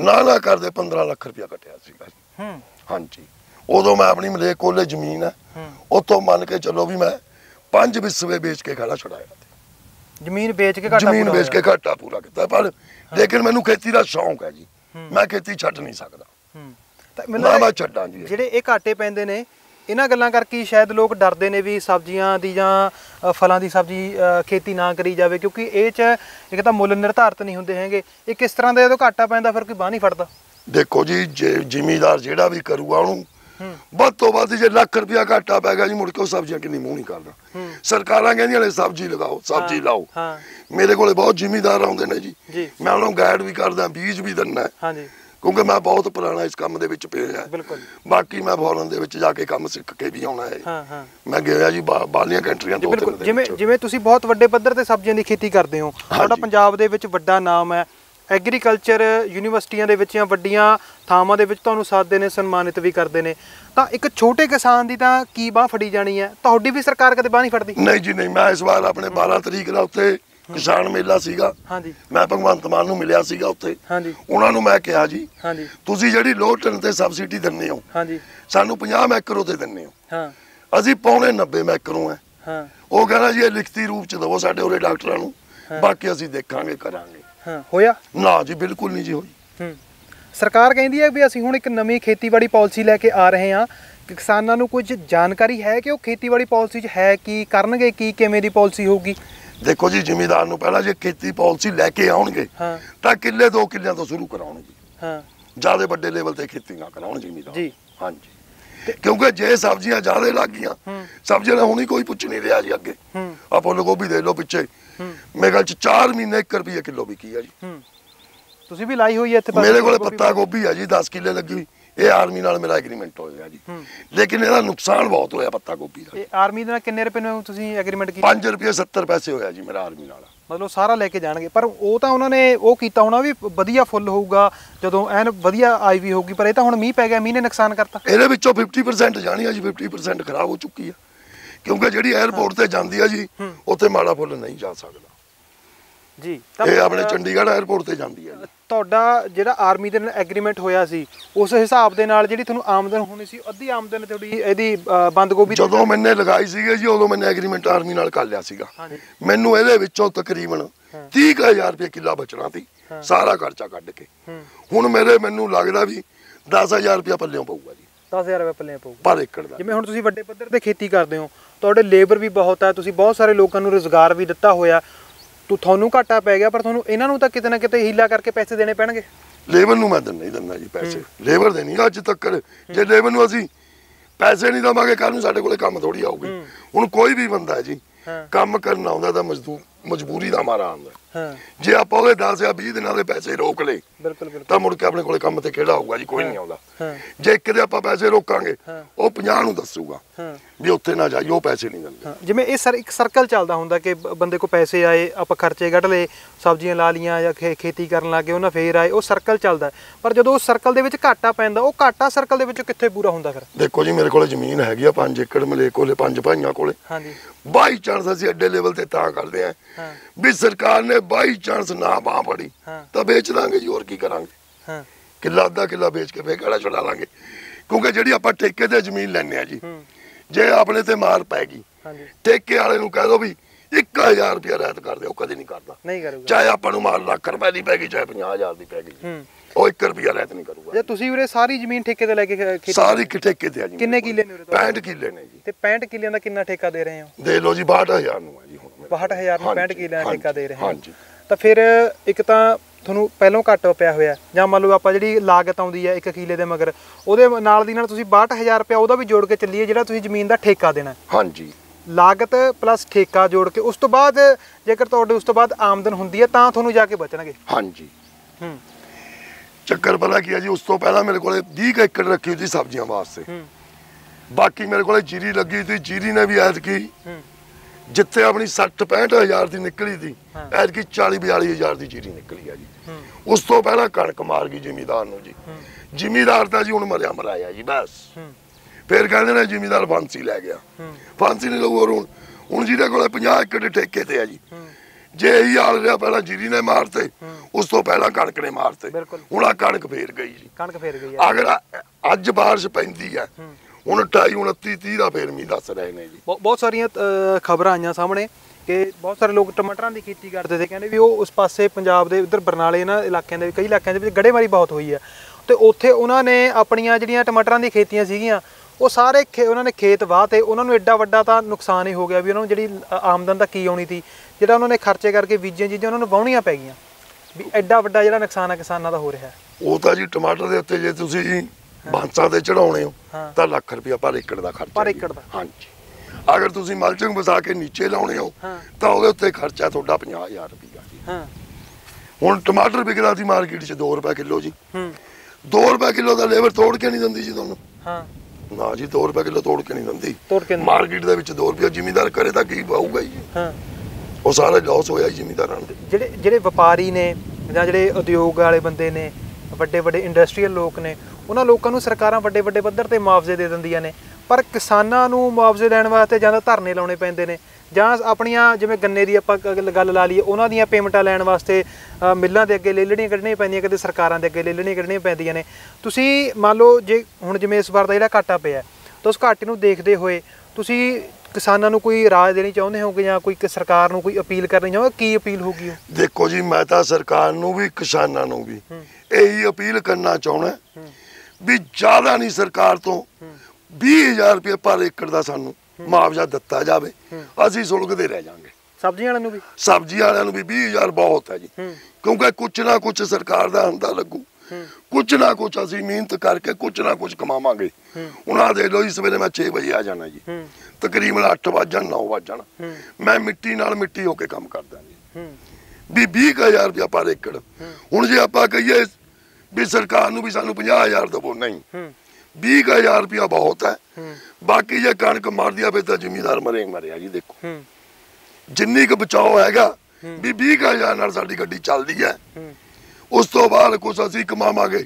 ਨਾ ਨਾ ਕਰਦੇ ਪੰਦਰਾਂ ਲੱਖ ਰੁਪਇਆ ਕੱਟਿਆ ਸੀਗਾ। ਹਾਂਜੀ। उदो मैं अपनी मलेक कोले जमीन है उतो मन के चलो भी मैं पांच बिस्वे बेच के घाटा छुड़ाया। जमीन बेच के घाटा जमीन बेच के घाटा पूरा किया पर लेकिन मैनू खेती का शौक है जी। मैं खेती छड्ड नहीं सकदा। मैं मैं छड्डां जी। जिहड़े इह घाटे पैंदे ने इन्हां गल्लां करके शायद लोग डरदे ने भी सब्जियां दी जां फलां दी सब्जी खेती ना करी जावे क्योंकि इह च इक तां मुल निर्धारित नहीं हुंदे हैगे। इह किस तरह दा जदों घाटा पैंदा फिर कोई बाह नहीं फड़दा। देखो जी जिमीदार जिहड़ा भी करूगा उहनूं ਵੱਧ ਤੋਂ ਵੱਧ ਜੇ ਲੱਖ ਰੁਪਇਆ ਘਾਟਾ ਪੈ ਗਿਆ ਜੀ ਮੁੜ ਕੇ ਸਬਜ਼ੀਆਂ ਕਿੰਨੀ ਮੂੰਹ ਨਹੀਂ ਕਰਦਾ। ਸਰਕਾਰਾਂ ਕਹਿੰਦੀਆਂ ਨੇ ਸਬਜ਼ੀ ਲਗਾਓ ਸਬਜ਼ੀ ਲਾਓ। ਮੇਰੇ ਕੋਲੇ ਬਹੁਤ ਜ਼ਿਮੀਦਾਰ ਆਉਂਦੇ ਨੇ ਜੀ, ਮੈਂ ਉਹਨਾਂ ਨੂੰ ਗਾਈਡ ਵੀ ਕਰਦਾ, ਬੀਜ ਵੀ ਦਿੰਦਾ ਕਿਉਂਕਿ ਮੈਂ ਬਹੁਤ ਪੁਰਾਣਾ ਇਸ ਕੰਮ ਦੇ ਵਿੱਚ ਪਿਆ ਹੈ। ਬਾਕੀ ਮੈਂ ਫੋਰਨ ਦੇ ਵਿੱਚ ਜਾ ਕੇ ਕੰਮ ਸਿੱਖ ਕੇ ਵੀ ਆਉਣਾ ਹੈ। ਮੈਂ ਗਿਆ ਜੀ ਬਾਹਰਲੀਆਂ ਕੰਟਰੀਆਂ ਤੋਂ। ਜਿਵੇਂ ਜਿਵੇਂ ਤੁਸੀਂ ਬਹੁਤ ਵੱਡੇ ਪੱਧਰ ਤੇ ਸਬਜ਼ੀਆਂ ਦੀ ਖੇਤੀ ਕਰਦੇ ਹੋ, ਤੁਹਾਡਾ ਪੰਜਾਬ ਦੇ ਵਿੱਚ ਵੱਡਾ ਨਾਮ ਹੈ, ਐਗਰੀਕਲਚਰ ਯੂਨੀਵਰਸਿਟੀਆਂ ਦੇ ਵਿੱਚ ਜਾਂ ਵੱਡੀਆਂ ਥਾਵਾਂ ਦੇ ਵਿੱਚ ਤੁਹਾਨੂੰ ਸਾਥਦੇ ਨੇ, ਸਨਮਾਨਿਤ ਵੀ ਕਰਦੇ ਨੇ, ਤਾਂ ਇੱਕ ਛੋਟੇ ਕਿਸਾਨ ਦੀ ਤਾਂ ਕੀ ਬਾਹ ਫੜੀ ਜਾਣੀ ਹੈ? ਤੁਹਾਡੀ ਵੀ ਸਰਕਾਰ ਕਦੇ ਬਾਹ ਨਹੀਂ ਫੜਦੀ? ਨਹੀਂ ਜੀ ਨਹੀਂ। ਮੈਂ ਇਸ ਵਾਰ ਆਪਣੇ ਬਾਰਾਂ ਤਰੀਕ ਦਾ ਉੱਥੇ ਕਿਸਾਨ ਮੇਲਾ ਸੀਗਾ, ਮੈਂ ਭਗਵੰਤ ਮਾਨ ਨੂੰ ਮਿਲਿਆ ਸੀਗਾ ਉੱਥੇ। ਉਹਨਾਂ ਨੂੰ ਮੈਂ ਕਿਹਾ ਜੀ ਤੁਸੀਂ ਜਿਹੜੀ ਲੋਹ ਟਨ ਤੇ ਸਬਸਿਡੀ ਦਿੰਦੇ ਹੋ ਸਾਨੂੰ ਪੰਜਾਹ ਏਕੜ ਤੇ ਦਿੰਦੇ ਹੋ, ਅਸੀਂ ਪੌਣੇ ਨੱਬੇ ਏਕੜੋਂ ਹੈ। ਉਹ ਕਹਿੰਦਾ ਜੀ ਇਹ ਲਿਖਤੀ ਰੂਪ ਚ ਦਵੋ ਸਾਡੇ ਉਰੇ ਡਾਕਟਰਾਂ ਨੂੰ, ਬਾਕੀ ਅਸੀਂ ਦੇਖਾਂਗੇ ਕਰਾਂਗੇ। ਹੋਇਆ ਨਾ ਜੀ ਬਿਲਕੁਲ ਨਹੀਂ ਜੀ ਹੋਈ। ਸਰਕਾਰ ਕਹਿੰਦੀ ਹੈ ਵੀ ਅਸੀਂ ਹੁਣ ਇੱਕ ਨਵੀਂ ਖੇਤੀਬਾੜੀ ਪਾਲਿਸੀ ਲੈ ਕੇ ਆ ਰਹੇ ਹਾਂ, ਕਿਸਾਨਾਂ ਨੂੰ ਕੁਝ ਜਾਣਕਾਰੀ ਹੈ ਕਿ ਉਹ ਖੇਤੀਬਾੜੀ ਪਾਲਿਸੀ 'ਚ ਹੈ ਕੀ, ਕਰਨਗੇ ਕੀ, ਕਿਵੇਂ ਦੀ ਪਾਲਿਸੀ ਹੋਊਗੀ? ਦੇਖੋ ਜੀ ਜ਼ਿਮੀਦਾਰ ਨੂੰ ਪਹਿਲਾਂ ਜੇ ਖੇਤੀ ਪਾਲਿਸੀ ਲੈ ਕੇ ਆਉਣਗੇ ਤਾਂ ਕਿੱਲੇ ਦੋ ਕਿੱਲਿਆਂ ਤੋਂ ਸ਼ੁਰੂ ਕਰਾਉਣਗੇ, ਜ਼ਿਆਦਾ ਵੱਡੇ ਲੈਵਲ ਤੇ ਖੇਤੀ ਨਾ ਕਰਾਉਣ ਜ਼ਿਮੀਦਾਰ ਜੀ। ਹਾਂਜੀ ਕਿਉਂਕਿ ਜੇ ਸਬਜ਼ੀਆਂ ਜ਼ਿਆਦਾ ਲੱਗ ਗਈਆਂ, ਸਬਜ਼ੀਆਂ ਦਾ ਹੁਣ ਹੀ ਕੋਈ ਪੁੱਛ ਨਹੀਂ ਰਿਹਾ ਜੀ। ਅੱਗੇ ਆਪਾਂ ਗੋਭੀ ਦੇ ਲਓ ਪਿੱਛੇ ਮੇਰੇ ਕੋਲ ਚਾਰ ਮਹੀਨੇ ਇੱਕ ਰੁਪਈਆ ਕਿਲੋ ਵਿਕੀ ਆ ਜੀ। ਤੁਸੀਂ ਵੀ ਲਾਈ ਹੋਈ ਹੈ ਇੱਥੇ? ਮੇਰੇ ਕੋਲ ਪੱਤਾ ਗੋਭੀ ਆ ਜੀ ਦਸ ਕਿੱਲੇ ਲੱਗੀ। ਇਹ ਆਰਮੀ ਨਾਲ ਮੇਰਾ ਐਗਰੀਮੈਂਟ ਹੋ ਗਿਆ ਜੀ, ਲੇਕਿਨ ਇਹਦਾ ਨੁਕਸਾਨ ਬਹੁਤ ਹੋਇਆ ਪੱਤਾ ਗੋਭੀ ਦਾ। ਇਹ ਆਰਮੀ ਦੇ ਨਾਲ ਕਿੰਨੇ ਰੁਪਏ ਨੂੰ ਤੁਸੀਂ ਐਗਰੀਮੈਂਟ ਕੀਤਾ? ਪੰਜ ਰੁਪਏ ਸੱਤਰ ਪੈਸੇ ਹੋਇਆ ਜੀ ਮੇਰਾ ਆਰਮੀ ਨਾਲ। ਮਤਲਬ ਸਾਰਾ ਲੈ ਕੇ ਜਾਣਗੇ ਪਰ ਉਹ ਤਾਂ ਉਹਨਾਂ ਨੇ ਉਹ ਕੀਤਾ ਹੋਣਾ ਵੀ ਵਧੀਆ ਫੁੱਲ ਹੋਊਗਾ ਜਦੋਂ ਐਨ ਵਧੀਆ ਆਈ ਵੀ ਹੋਊਗੀ, ਪਰ ਇਹ ਤਾਂ ਹੁਣ ਮੀਂਹ ਪੈ ਗਿਆ, ਮੀਂਹ ਨੇ ਨੁਕਸਾਨ ਕਰਤਾ। ਇਹਦੇ ਵਿੱਚੋਂ ਪਚਾਸ ਪਰਸੈਂਟ ਜਾਣੀ ਆ ਜੀ, ਪਚਾਸ ਪਰਸੈਂਟ ਖਰਾਬ ਹੋ ਚੁੱਕੀ ਆ ਕਿਉਂਕਿ ਜਿਹੜੀ 에ਅਰਪੋਰਟ ਤੇ ਜਾਂਦੀ ਆ ਜੀ ਉੱਥੇ ਮਾੜਾ ਫੁੱਲ ਨਹੀਂ ਜਾ ਸਕਦਾ ਜੀ। ਇਹ ਆਪਣੇ ਚੰਡੀਗੜ੍ਹ 에ਅਰਪੋਰਟ ਤੇ ਜਾਂਦੀ ਆ। ਤੁਹਾਡਾ ਜਿਹੜਾ ਆਰਮੀ ਦੇ ਨਾਲ ਐਗਰੀਮੈਂਟ ਹੋਇਆ ਸੀ ਉਸ ਹਿਸਾਬ ਦੇ ਨਾਲ ਜਿਹੜੀ ਤੁਹਾਨੂੰ ਆਮਦਨ ਹੋਣੀ ਸੀ ਅੱਧੀ ਆਮਦਨ ਤੁਹਾਡੀ ਇਹਦੀ ਬੰਦ ਗੋਭੀ ਜਦੋਂ ਮੈਨੇ ਲਗਾਈ ਸੀਗੀ ਜੀ ਉਦੋਂ ਮੈਨੇ ਐਗਰੀਮੈਂਟ ਆਰਮੀ ਨਾਲ ਕਰ ਲਿਆ ਸੀਗਾ। ਮੈਨੂੰ ਇਹਦੇ ਵਿੱਚੋਂ ਤਕਰੀਬਨ ਤੀਹ ਹਜ਼ਾਰ ਰੁਪਏ ਕਿੱਲਾ ਬਚਣਾ ਸੀ ਸਾਰਾ ਖਰਚਾ ਕੱਢ ਕੇ। ਹੁਣ ਮੇਰੇ ਮੈਨੂੰ ਲੱਗਦਾ ਵੀ ਦਸ ਹਜ਼ਾਰ ਰੁਪਏ ਪੱਲਿਓਂ ਪਊਗਾ ਜੀ। ਦਸ ਹਜ਼ਾਰ ਰੁਪਏ ਪੱਲਿਓਂ ਪਊਗਾ ਪਰ ਏਕੜ ਦਾ। ਜਿਵੇਂ ਹੁਣ ਤੁਸੀਂ ਵੱਡੇ ਪੱਧਰ ਤੇ ਖੇਤੀ ਕਰਦੇ ਹੋ, ਤੁਹਾਡੇ ਲੇਬਰ ਵੀ ਬਹੁਤ ਹੈ, ਤੁਸੀਂ ਬਹੁਤ ਸਾਰੇ ਲੋਕਾਂ ਨੂੰ ਰੁਜ਼ਗਾਰ ਵੀ ਦਿੱਤਾ ਹੋਇਆ, ਤੋ ਤੁਹਾਨੂੰ ਘਾਟਾ ਪੈ ਗਿਆ ਪਰ ਤੁਹਾਨੂੰ ਇਹਨਾਂ ਨੂੰ ਤਾਂ ਕਿਤੇ ਨਾ ਕਿਤੇ ਹੀਲਾ ਕਰਕੇ ਪੈਸੇ ਦੇਣੇ ਪੈਣਗੇ। ਲੇਬਰ ਨੂੰ ਮੈਂ ਨਹੀਂ ਦਿੰਦਾ ਜੀ ਪੈਸੇ, ਲੇਬਰ ਦੇਣੀ ਅੱਜ ਤੱਕ। ਜੇ ਲੇਬਰ ਨੂੰ ਅਸੀਂ ਪੈਸੇ ਨਹੀਂ ਦਵਾਂਗੇ ਕੱਲ ਨੂੰ ਸਾਡੇ ਕੋਲੇ ਕੰਮ ਥੋੜੀ ਆਊਗੀ। ਹੁਣ ਕੋਈ ਵੀ ਬੰਦਾ ਜੀ ਕੰਮ ਕਰਨਾ ਆਉਂਦਾ ਤਾਂ ਮਜ਼ਦੂਰ ਮਜਬੂਰੀ ਦਾ ਮਾਰਾ ਆਂਦਾ ਜੇ ਆਪਾਂ ਉਹਦੇ ਦਸ ਜਾਂ ਵੀਹ ਦਿਨਾਂ ਦੇ ਪੈਸੇ ਰੋਕ ਲਏ ਬਿਲਕੁਲ ਬਿਲਕੁਲ ਤਾਂ ਮੁੜ ਕੇ ਆਪਣੇ ਕੋਲੇ ਕੰਮ ਤੇ ਕਿਹੜਾ ਆਊਗਾ ਜੀ ਕੋਈ ਨਹੀਂ ਆਉਂਦਾ ਜੇ ਇੱਕ ਦੇ ਆਪਾਂ ਪੈਸੇ ਰੋਕਾਂਗੇ ਉਹ ਪੰਜਾਹ ਨੂੰ ਦੱਸੂਗਾ ਵੀ ਉੱਥੇ ਨਾ ਜਾਈਓ ਪੈਸੇ ਨਹੀਂ ਜਾਂਦੇ ਜਿਵੇਂ ਇਹ ਸਰ ਇੱਕ ਸਰਕਲ ਚੱਲਦਾ ਹੁੰਦਾ ਕਿ ਬੰਦੇ ਕੋ ਪੈਸੇ ਆਏ ਆਪਾਂ ਖਰਚੇ ਕੱਢ ਲਏ ਸਬਜ਼ੀਆਂ ਲਾ ਲੀਆਂ ਜਾਂ ਖੇਤੀ ਕਰਨ ਲੱਗੇ ਉਹਨਾਂ ਫੇਰ ਆਏ ਉਹ ਸਰਕਲ ਚੱਲਦਾ ਪਰ ਜਦੋਂ ਉਹ ਸਰਕਲ ਦੇ ਵਿੱਚ ਘਾਟਾ ਪੈਂਦਾ ਉਹ ਘਾਟਾ ਸਰਕਲ ਦੇ ਵਿੱਚ ਕਿੱਥੇ ਪੂਰਾ ਹੁੰਦਾ ਫਿਰ ਦੇਖੋ ਜੀ ਮੇਰੇ ਕੋਲੇ ਜ਼ਮੀਨ ਹੈਗੀ ਆ ਪੰਜ ਏਕੜ ਮਲੇ ਕੋਲੇ ਪੰਜ ਭਾਈਆਂ ਕੋਲੇ ਹਾਂਜੀ ਬਾਈ ਚਾਂਸ ਅਸੀਂ ਐਡੇ ਲੈਵਲ ਤੇ ਤਾਂ ਕਰਦੇ ਆ ਵੀ ਸਰਕਾਰ ਨੇ ਬਾਈ ਚਾਂਸ ਨਾ ਬਾਹ ਫੜੀ ਤਾਂ ਵੇਚ ਲਾਂਗੇ ਜੀ ਹੋਰ ਕੀ ਕਰਾਂਗੇ ਕਿੱਲਾ ਅੱਧਾ ਕਿੱਲਾ ਵੇਚ ਕੇ ਫੇਰ ਕਿਹੜਾ ਛੁਡਾ ਲਾਂਗੇ ਕਿਉਂਕਿ ਜਿਹੜੀ ਆਪਾਂ ਠੇਕੇ ਤੇ ਜ਼ਮੀਨ ਲੈਣੇ ਆ ਜੀ ਜੇ ਆਪਣੇ ਤੇ ਮਾਰ ਪੈ ਗਈ ਠੇਕੇ ਵਾਲੇ ਨੂੰ ਕਹਿ ਦੋ ਵੀ ਇੱਕ ਹਜ਼ਾਰ ਰੁਪਇਆ ਰਹਿਤ ਕਰ ਦਿਓ ਕਦੇ ਨਹੀਂ ਕਰਦਾ ਨਹੀਂ ਕਰੂਗਾ ਚਾਹੇ ਆਪਾਂ ਨੂੰ ਮਾਰ ਲੱਖ ਰੁਪਏ ਦੀ ਪੈ ਗਈ ਚਾਹੇ ਪੰਜਾਹ ਹਜ਼ਾਰ ਦੀ ਪੈ ਗਈ ਉਹ ਇੱਕ ਰੁਪਇਆ ਰਹਿਤ ਨਹੀਂ ਕਰੂਗਾ ਜੇ ਤੁਸੀਂ ਵੀਰੇ ਸਾਰੀ ਜ਼ਮੀਨ ਠੇਕੇ ਤੇ ਲੈ ਕੇ ਖੇਤੀ ਸਾਰੀ ਠੇਕੇ ਤੇ ਆ ਜੀ ਕਿੰਨੇ ਕਿੱਲੇ ਨੇ ਪੈਂਹਠ ਕਿੱਲੇ ਨੇ ਜੀ ਤੇ ਪੈਂਹਠ ਕਿੱਲਿਆਂ ਦਾ ਕਿੰਨਾ ਠੇਕਾ ਦੇ ਰਹੇ ਹੋ ਦੇ ਲਓ ਜੀ ਬਾਹਠ ਹਜ਼ਾਰ ਨੂੰ ਆ ਜੀ ਹੁਣ ਬਾਹਠ ਹਜ਼ਾਰ ਨੂੰ ਪੈਂਹਠ ਕਿੱਲਿਆਂ ਦਾ ਠੇਕਾ ਦੇ ਰਹੇ ਹਾਂ ਹਾਂਜੀ ਤਾਂ ਫਿਰ ਇੱਕ ਤਾਂ ਤੁਹਾਨੂੰ ਪਹਿਲਾਂ ਘੱਟ ਪਿਆ ਹੋਇਆ ਜਾਂ ਮੰਨ ਲਓ ਆਪਾਂ ਜਿਹੜੀ ਲਾਗਤ ਆਉਂਦੀ ਹੈ ਇੱਕ ਕਿੱਲੇ ਦੇ ਮਗਰ ਉਹਦੇ ਨਾਲ ਦੀ ਨਾਲ ਤੁਸੀਂ ਬਾਹਠ ਹਜ਼ਾਰ ਰੁਪਇਆ ਉਹਦਾ ਵੀ ਜੋੜ ਕੇ ਚੱਲੀਏ ਜਿਹੜਾ ਤੁਸੀਂ ਜ਼ਮੀਨ ਦਾ ਠੇਕਾ ਦੇਣਾ ਹਾਂਜੀ लागत प्लस ठेका जोड़ के उस तो बाद जेकर तोड़े उस तो बाद आमदन हुंदी है तां थोनू जाके बचणगे हां जी हम्म चक्कर पता किया जी उस तो पहला मेरे कोले बीस एकड़ रखी हुई थी सब्जियां वास्ते हम्म बाकी मेरे कोले जीरी लगी थी जीरी ने भी ऐड की हम्म जिथे अपनी साठ पैंठ हज़ार दी निकली थी ऐड की चालीस बयालीस हज़ार दी जीरी निकली है जी उस तो पहला कणक मार गई जिमीदार नु जी जिमीदार दा जी हुन मरिया मराया जी बस फिर कहते हैं जिमीदार फांसी लै गया फांसी नहीं लगू और हूँ हूँ जिन्हें को पचास एकड़ ठेके ते है जी जे यही हाल रहा पहला जीरी ने मारते उस तो पहला कणक ने मारते हूँ आ कणक फेर गई जी कणक फेर गई अगर अज बारिश पैंदी है हूँ अठाई उनती तीह का फेर मीह दस रहे हैं जी बहुत सारिया खबर आईया सामने कि बहुत सारे लोग टमाटर की खेती करते थे कहते भी वो उस पास पंजाब के इधर बरनाले इलाकों के कई इलाकों के गड़ेमारी बहुत हुई है तो उत्थे उन्होंने अपनिया जिहड़ियां टमाटर की खेतियां सीगियां वो सारे खे उन्होंने खेत वाहते उन्होंने एड्डा वड्डा तो नुकसान ही हो गया भी उन्होंने जी आमदन का की आनी थी जो उन्होंने खर्चे करके बीजिया चीज़ें उन्होंने वाहनिया पै गई भी एड्डा वड्डा जो नुकसान है किसानों का हो रहा है वो तो जी टमाटर के उत्ते जे तुसीं जी बांसा ते चढ़ाने हो तो लाख रुपया पर एकड़ का खर्चा पर एकड़ का हाँ जी अगर तुसीं मल्चिंग वसा के नीचे लाने हो तो वो उत्ते खर्चा तुहाडा पचास हज़ार रुपया हुण टमाटर विकदा सी मार्केट च दो रुपए किलो जी दो रुपए किलो का लेबर तोड़ के नहीं दिंदी जी तुहानू ना जी दो रुपए किलो तोड़ के नहीं दिंदी मार्केट दे विच दो रुपया जिमीदार करे तां की पाऊगा जी हां वो सारा लॉस होया जिमीदारां दे जेडे जेडे व्यापारी ने जां जेडे उद्योग वाले बंदे ने वड्डे वड्डे इंडस्ट्रियल लोग ने उन्हां लोकां नूं सरकारां वड्डे वड्डे पद्धर ते मुआवजे दे दिंदियां ने पर किसानां नूं मुआवजे लैण वास्ते जां तां धरने लाउणे पैंदे ने जां अपणियां जिवें गन्ने दी आपां गल ला लईए उन्हां दीयां पेमेंटां लैण वास्ते मिल्लां दे अग्गे लेलड़ीਆਂ ਕੱਢਣੀਆਂ ਪੈਂਦੀਆਂ ਕਦੇ ਸਰਕਾਰਾਂ ਦੇ ਅੱਗੇ लेलड़ीਆਂ ਕੱਢਣੀਆਂ ਪੈਂਦੀਆਂ ਨੇ ਤੁਸੀਂ ਮੰਨ ਲਓ ਜੇ ਹੁਣ ਜਿਵੇਂ ਇਸ ਵਾਰ ਦਾ ਜਿਹੜਾ ਘਾਟਾ ਪਿਆ ਤਾਂ ਉਸ ਘਾਟੇ ਨੂੰ ਦੇਖਦੇ ਹੋਏ ਤੁਸੀਂ ਕਿਸਾਨਾਂ ਨੂੰ ਕੋਈ ਰਾਏ ਦੇਣੀ ਚਾਹੁੰਦੇ ਹੋਗੇ ਜਾਂ ਕੋਈ ਸਰਕਾਰ ਨੂੰ ਕੋਈ ਅਪੀਲ ਕਰਨੀ ਚਾਹੋਗੇ ਕੀ ਅਪੀਲ ਹੋਗੀ ਦੇਖੋ ਜੀ ਮੈਂ ਤਾਂ ਸਰਕਾਰ ਨੂੰ ਵੀ ਕਿਸਾਨਾਂ ਨੂੰ ਵੀ ਇਹੀ ਅਪੀਲ ਕਰਨਾ ਚਾਹੁੰਦਾ ਵੀ ਜ਼ਿਆਦਾ ਨਹੀਂ ਸਰਕਾਰ ਤੋਂ बीस हज़ार ਰੁਪਏ पर ਏਕੜ ਦਾ ਸਾਨੂੰ ਮੁਆਵਜ਼ਾ ਦਿੱਤਾ ਜਾਵੇ ਅਸੀਂ ਸੁਲਗਦੇ ਰਹਿ ਜਾਾਂਗੇ ਸਬਜ਼ੀਆਂ ਵਾਲਿਆਂ ਨੂੰ ਵੀ ਸਬਜ਼ੀਆਂ ਵਾਲਿਆਂ ਨੂੰ ਵੀ बीस हज़ार ਬਹੁਤ ਹੈ ਜੀ क्योंकि कुछ ना कुछ सरकार ਦਾ ਹੰਦਾ ਲੱਗੂ कुछ ना कुछ ਅਸੀਂ ਮਿਹਨਤ ਕਰਕੇ कुछ ना कुछ ਕਮਾਵਾਂਗੇ ਉਹਨਾਂ ਦੇ ਲੋ ਇਸ ਵੇਲੇ ਮੈਂ छह बजे ਆ ਜਾਣਾ ਜੀ ਤਕਰੀਬਨ आठ ਵਜੇ नौ ਵਜੇ ਮੈਂ ਮਿੱਟੀ ਨਾਲ ਮਿੱਟੀ ਹੋ ਕੇ ਕੰਮ ਕਰਦਾ ਜੀ ਵੀ बीस हज़ार ਰੁਪਏ ਪਰ ਏਕੜ ਹੁਣ ਜੇ ਆਪਾਂ ਕਹੀਏ ਵੀ ਸਰਕਾਰ ਨੂੰ ਵੀ ਸਾਨੂੰ पचास हज़ार ਦਵੋ ਨਹੀਂ बीस हज़ार रुपया बहुत है बाकी जो कणक मार दिया फिर तो जिमीदार मरेगा मरेगा जी देखो जिन्नी क बचाओ हैगा भी बीस हज़ार नाल साडी गड्डी चलदी है उस तो बाद कुछ असीं कमावांगे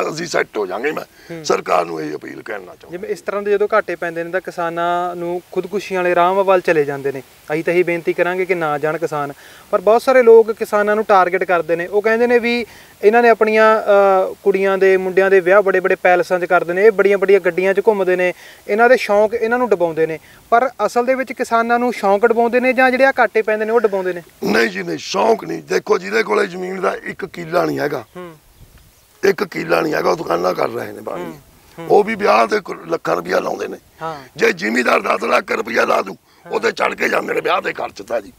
असीं सैट हो जांगे मैं सरकार नूं इह अपील करना चाहुंदा जिवें इस तरह दे जदों घाटे पैंदे ने तां किसानां नूं खुदकुशियां वाले राह वाल चले जांदे ने असीं तां इही बेनती करांगे कि ना जाण किसान पर बहुत सारे लोग किसानां नूं टारगेट करदे ने वो कहिंदे ने भी इन्हां ने अपणियां कुड़ियां दे मुंडियां दे विआह बड़े बड़े पैलसां च करदे ने इह बड़ियां बड़ियां गड्डियां च घुंमदे ने इन्हां दे शौक इन्हां नूं डबाउंदे ने पर असल दे विच किसानां नूं शौक डबाउंदे ने जां जिहड़े घाटे पैंदे ने ओह डबाउंदे ने नहीं जी नहीं शौक नहीं देखो जिहदे कोल ज़मीन दा एक किलो नहीं हैगा एक किला नहीं हैगा दुकाना कर रहे ने बाणी वो भी ब्याह ते ਲੱਖਾਂ ਰੁਪਿਆ ਲਾਉਂਦੇ ਨੇ जे ਜ਼ਿਮੀਦਾਰ दस ਲੱਖ ਰੁਪਿਆ ਲਾ ਦੂ ਉਹਦੇ ਚੜ ਕੇ ਜਾਂਦੇ ਨੇ ਵਿਆਹ ਦੇ ਖਰਚ ਤਾਂ ਜੀ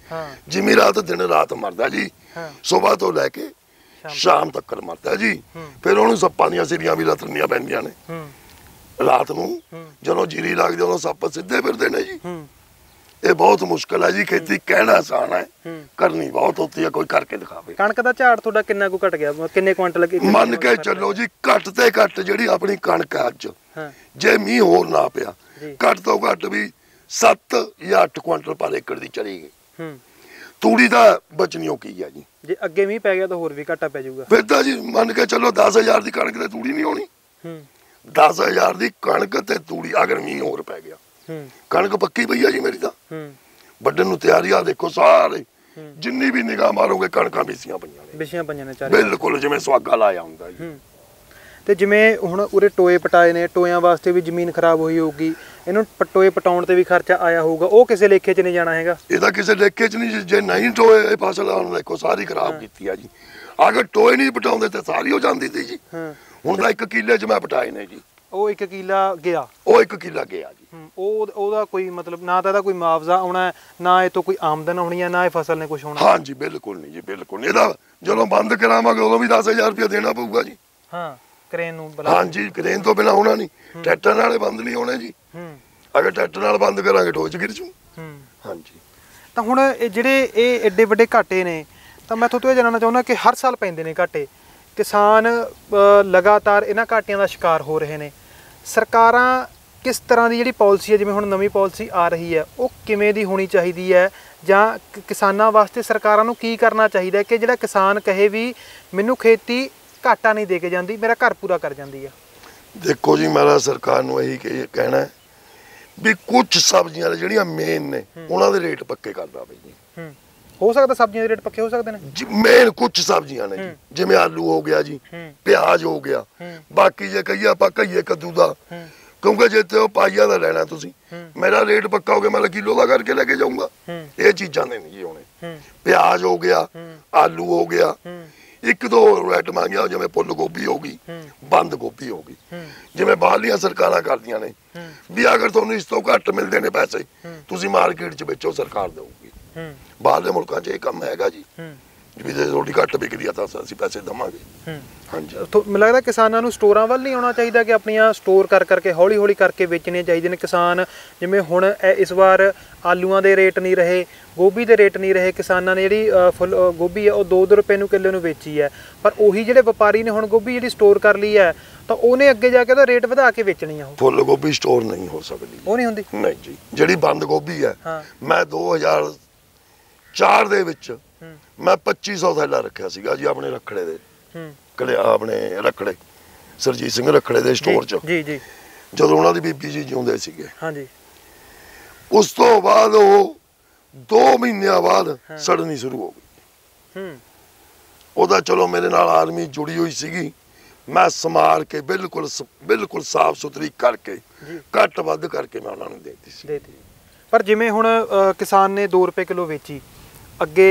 ਜ਼ਿਮੀਦਾਰ ਤਾਂ ਦਿਨ ਰਾਤ ਮਰਦਾ ਜੀ ਸਵੇਰ ਤੋਂ ਲੈ ਕੇ ਸ਼ਾਮ ਤੱਕ ਮਰਦਾ ਜੀ ਫਿਰ ਉਹਨੂੰ ਸੱਪਾਂ ਦੀਆਂ ਸਿਰੀਆਂ ਵੀ ਲੱਤਣੀਆਂ ਪੈਂਦੀਆਂ ਨੇ ਰਾਤ ਨੂੰ ਜਦੋਂ ਜੀਰੀ ਲੱਗਦੀ ਉਦੋਂ ਸੱਪ ਸਿੱਧੇ ਫਿਰਦੇ ਨੇ ਜੀ ਇਹ ਬਹੁਤ ਮੁਸ਼ਕਲ ਹੈ ਜੀ खेती कहना आसान है करनी बहुत होती है कोई करके दिखावे। कणक ਦਾ ਝਾੜ ਤੁਹਾਡਾ ਕਿੰਨਾ ਕੁ ਘਟ ਗਿਆ ਕਿੰਨੇ ਕੁਇੰਟਲ ਮੰਨ ਕੇ ਚੱਲੋ ਜੀ ਘੱਟ ਤੇ ਘੱਟ ਜਿਹੜੀ ਆਪਣੀ ਕਣਕ ਹੈ ਅੱਜ ਜੇ ਮੀਂਹ ਹੋਰ ਨਾ ਪਿਆ ਘੱਟ ਤੋਂ ਘੱਟ ਵੀ ਸੱਤ ਜਾਂ ਅੱਠ ਕੁਇੰਟਲ ਪਰ ਏਕੜ ਦੀ ਚਲੀ ਗਈ। ਤੂੜੀ ਦਾ ਬਚਨੀਓ ਕੀ ਹੈ ਜੀ ਜੇ ਅੱਗੇ ਮੀਂਹ ਪੈ ਗਿਆ ਤਾਂ ਹੋਰ ਵੀ ਘਾਟਾ ਪੈ ਜਾਊਗਾ ਫਿਰ ਤਾਂ ਜੀ ਮੰਨ ਕੇ ਚੱਲੋ दस हज़ार ਦੀ ਕਣਕ ਤੇ ਤੂੜੀ ਨਹੀਂ ਹੋਣੀ। दस हज़ार ਦੀ ਕਣਕ ਤੇ ਤੂੜੀ ਅਗਰ ਮੀਂਹ ਹੋਰ ਪੈ ਗਿਆ कणक पक्की पई है जी मेरी तां वड्डण नूं तैयारी आ देखो सारे जिन्नी भी निगाह मारोगे कणकां बिछियां पईयां ने बिछियां पईयां ने चारे बिल्कुल जिवें सुहागा लाया हुंदा जी ते जिवें हुण उरे टोए पटाए ने टोयां वास्ते भी जमीन खराब होई होगी इन्हां टोए पटाउण ते भी खर्चा आया होगा ओ किसे लेखे च नहीं जाना हैगा इहदा किसे लेखे च नहीं जे नहीं टोए फसल हुण देखो सारी खराब कीती आ जी अगर टोए नहीं पटाउंदे ते सारी हो जांदी सी जी हुण तां इक किले च मैं पटाए ने जी ਉਹ ਇੱਕ ਕਿਲਾ ਗਿਆ ਉਹ ਇੱਕ ਕਿਲਾ ਗਿਆ ਜੀ ਉਹ ਉਹਦਾ ਕੋਈ ਮਤਲਬ ਨਾ ਤਾਂ ਇਹਦਾ ਕੋਈ ਮੁਆਵਜ਼ਾ ਆਉਣਾ ਨਾ ਇਹ ਤੋਂ ਕੋਈ ਆਮਦਨ ਹੋਣੀ ਹੈ ਨਾ ਇਹ ਫਸਲ ਨੇ ਕੁਝ ਹੋਣਾ। ਹਾਂ ਜੀ ਬਿਲਕੁਲ ਨਹੀਂ ਜੀ ਬਿਲਕੁਲ ਨਹੀਂ ਇਹਦਾ ਜਦੋਂ ਬੰਦ ਕਰਾਵਾਂਗੇ ਉਦੋਂ ਵੀ दस हज़ार ਰੁਪਏ ਦੇਣਾ ਪਊਗਾ ਜੀ। ਹਾਂ ਕਰੇਨ ਨੂੰ ਬੁਲਾ ਹਾਂ ਜੀ ਕਰੇਨ ਤੋਂ ਬਿਨਾ ਹੋਣਾ ਨਹੀਂ ਟਰੈਕਟਰ ਨਾਲੇ ਬੰਦ ਨਹੀਂ ਹੋਣੇ ਜੀ ਅਗਰ ਟਰੈਕਟਰ ਨਾਲ ਬੰਦ ਕਰਾਂਗੇ ਠੋਚ ਗਿਰ ਜੂ। ਹਾਂ ਜੀ ਤਾਂ ਹੁਣ ਜਿਹੜੇ ਇਹ ਐਡੇ ਵੱਡੇ ਘਾਟੇ ਨੇ ਤਾਂ ਮੈਂ ਤੁਹਾਨੂੰ ਇਹ ਜਾਣਨਾ ਚਾਹੁੰਦਾ ਕਿ ਹਰ ਸਾਲ ਪੈਂਦੇ ਨੇ ਘਾਟੇ किसान लगातार इन्हां घाटियां का शिकार हो रहे हैं। सरकारां किस तरह की जिहड़ी पॉलिसी है जिवें हुण नवी पॉलिसी आ रही है वो किवें दी होनी चाहिदी है जां किसानां वास्ते सरकारां नूं की करना चाहिदा कि जिहड़ा किसान कहे भी मैनूं खेती घाटा नहीं दे के जांदी मेरा घर पूरा कर जांदी है। देखो जी मेरा सरकार नूं यही कहना है भी कुछ सब्जियां जिहड़ियां मेन ने उहनां दे रेट पक्के कर दवे जी हो सकता सब्जियां रेट पक्के हो सकते हैं मेन कुछ सब्जियां ने जिवें आलू हो गया जी प्याज हो गया बाकी जे कही आपां कहीए कद्दू दा क्योंकि जे ते पाइया दा लैणा तुसीं मेरा रेट पक्का हो गया मैं किलो दा करके लेके जाऊंगा ये चीज़ां ने नहीं जी होणे प्याज हो गया आलू हो गया एक दो आइटमां आ जिवें फुल गोभी हो गई बंद गोभी हो गई जिवें बाहरलियां सरकारां करदियां ने भी अगर तुहानूं इस तों घट मिलदे ने पैसे तुसीं मार्केट च बेचो सरकार देऊगी बाहरले मुल्कां च इह कम हैगा जी भी जे थोड़ी घट बिकदी आ तां असीं पैसे देवांगे। हां जी मिल लगदा किसानां नूं स्टोरां वल नहीं आउणा चाहीदा कि अपणियां स्टोर कर करके हौली हौली करके बेचणे चाहीदे ने किसान जिवें हुण इस वार आलूआं दे रेट नहीं रहे गोभी दे रेट नहीं रहे किसानां ने जिहड़ी फुल गोभी है ओह दो दो रुपए नूं किलो नूं वेची है पर उही जिहड़े व्यापारी ने हुण गोभी जिहड़ी स्टोर कर लई है तां ओहने अग्गे जाके ओहदा रेट वधा के वेचणी आ। फुल गोभी स्टोर नहीं हो सकदी ओह नहीं हुंदी नहीं जी जिहड़ी बंद गोभी है मैं दो हज़ार चार दे विच मैं पच्चीस सौ थैला रखा जी अपने रखड़े दे अपने रखड़े सरजीत सिंह रखड़े दे स्टोर च जो उन्हां दी बीबी जी जिउंदे सीगे। हां जी उस तो बाद दो महीनों बाद सड़नी शुरू हो गई ओहदा चलो मेरे नाल आर्मी जुड़ी हुई सीगी मैं समार के बिल्कुल बिल्कुल साफ सुथरी करके घट वध करके मैं उन्हां नूं देती सी पर जिवें हुण किसान ने दो रुपए किलो वेची अगे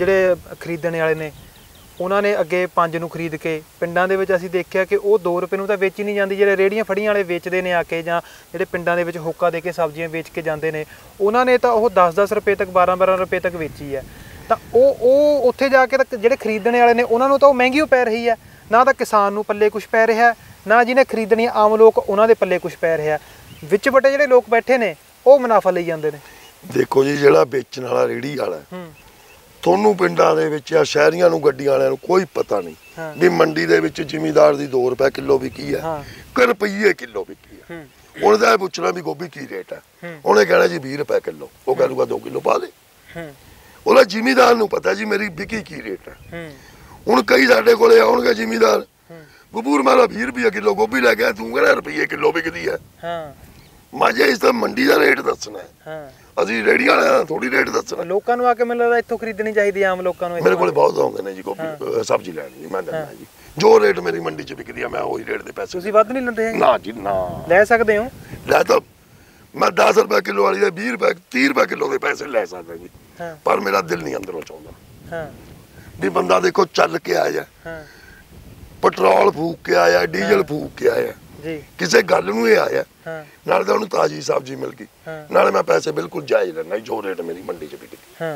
जिहड़े खरीदने वाले ने उन्होंने अगे पाँच नूं खरीद के पिंडां दे विच असीं देखिआ कि वो दो रुपए नूं तां वेची नहीं जांदी जिहड़े रेहड़ियां फड़ियां वाले वेचदे ने आके जां जिहड़े पिंडां दे विच होका दे के सब्जियां वेच के जांदे ने उन्होंने तां ओह दस दस रुपए तक बारह बारह रुपए तक वेची है तां ओह ओह उत्थे जाके तां जिहड़े खरीदने वाले ने उन्हां नूं तां ओह महंगी पै रही है ना तां किसान नूं पल्ले कुछ पै रिहा ना जिहने खरीदनी आम लोक उन्हां दे पल्ले कुछ पै रिहा विच बटे जिहड़े लोक बैठे ने ਉਹ ਮੁਨਾਫਾ ਲਈ ਜਾਂਦੇ ਨੇ। ਦੇਖੋ ਜੀ ਜਿਹੜਾ ਵੇਚਣ ਵਾਲਾ ਰੇੜੀ ਵਾਲਾ ਤੁਹਾਨੂੰ ਪਿੰਡਾਂ ਦੇ ਵਿੱਚ ਜਾਂ ਸ਼ਹਿਰੀਆਂ ਨੂੰ ਗੱਡੀਆਂ ਵਾਲਿਆਂ ਨੂੰ ਕੋਈ ਪਤਾ ਨਹੀਂ ਵੀ ਮੰਡੀ ਦੇ ਵਿੱਚ ਜ਼ਿਮੀਦਾਰ ਦੀ ਦੋ ਰੁਪਏ ਕਿਲੋ ਵਿਕੀ ਹੈ ਕਿ ਰੁਪਈਏ ਕਿਲੋ ਵਿਕੀ ਹੈ ਉਹਨੇ ਤਾਂ ਪੁੱਛਣਾ ਵੀ ਗੋਭੀ ਕੀ ਰੇਟ ਹੈ ਉਹਨੇ ਕਹਿਣਾ ਜੀ ਵੀਹ ਰੁਪਏ ਕਿਲੋ ਉਹ ਕਹੂਗਾ ਦੋ ਕਿਲੋ ਪਾ ਦੇ ਉਹਦਾ ਜ਼ਿਮੀਦਾਰ ਨੂੰ ਪਤਾ ਜੀ ਮੇਰੀ ਵਿਕੀ ਕੀ ਰੇਟ ਹੈ। ਹੁਣ ਕਈ ਸਾਡੇ ਕੋਲੇ ਆਉਣਗੇ ਜ਼ਿਮੀਦਾਰ ਗਬੂਰ ਮਾਰਾ ਵੀਹ ਰੁਪਏ ਕਿਲੋ ਗੋਭੀ ਲੈ ਗਿਆ ਤੂੰ ਕਹਿੰਦਾ ਰੁਪਈਏ ਕਿਲੋ ਵਿਕਦੀ ਹੈ ਮਾਝੇ ਇਸ ਦਾ ਮੰਡੀ ਦਾ ਰੇਟ ਦੱਸਣਾ ਹੈ ਅਸੀਂ ਰੇੜੀਆਂ ਵਾਲਿਆਂ ਥੋੜੀ ਰੇਟ ਦੱਸਣਾ ਲੋਕਾਂ ਨੂੰ ਆ ਕੇ ਮੈਨੂੰ ਲੱਗਦਾ ਇੱਥੋਂ ਖਰੀਦਣੀ ਚਾਹੀਦੀ ਆਮ ਲੋਕਾਂ ਨੂੰ ਮੇਰੇ ਕੋਲ ਬਹੁਤ ਆਉਂਦੇ ਨੇ ਜੀ ਗੋਭੀ ਸਬਜ਼ੀ ਲੈਣ ਜੀ ਮੈਂ ਦਿੰਦਾ ਜੀ ਜੋ ਰੇਟ ਮੇਰੀ ਮੰਡੀ 'ਚ ਵਿਕਦੀ ਆ ਮੈਂ ਉਹੀ ਰੇਟ ਦੇ ਪੈਸੇ ਤੁਸੀਂ ਵੱਧ ਨਹੀਂ ਲੈਂਦੇ ਨਾ ਜੀ ਨਾ ਲੈ ਸਕਦੇ ਹੋ ਲੈ ਤਾਂ ਮੈਂ ਦਸ ਰੁਪਏ ਕਿਲੋ ਵਾਲੀ ਦੇ ਵੀਹ ਰੁਪਏ तीस ਰੁਪਏ ਕਿਲੋ ਦੇ ਪੈਸੇ ਲੈ ਸਕਦਾ ਜੀ ਪਰ ਮੇਰਾ ਦਿਲ ਨਹੀਂ ਅੰਦਰੋਂ ਚਾਹੁੰਦਾ ਵੀ ਬੰਦਾ ਦੇਖੋ ਚੱਲ ਕੇ ਆਇਆ ਪੈਟਰੋਲ ਫੂਕ ਕੇ ਆਇਆ ਡੀਜ਼ਲ ਫੂਕ ਕੇ ਆਇਆ किसी गल नूं ये आया नाल तां उहनूं ताजी सब्जी मिल गई नाल मैं पैसे बिल्कुल जायज़ लैंदा जो रेट मेरी मंडी च बिकदी।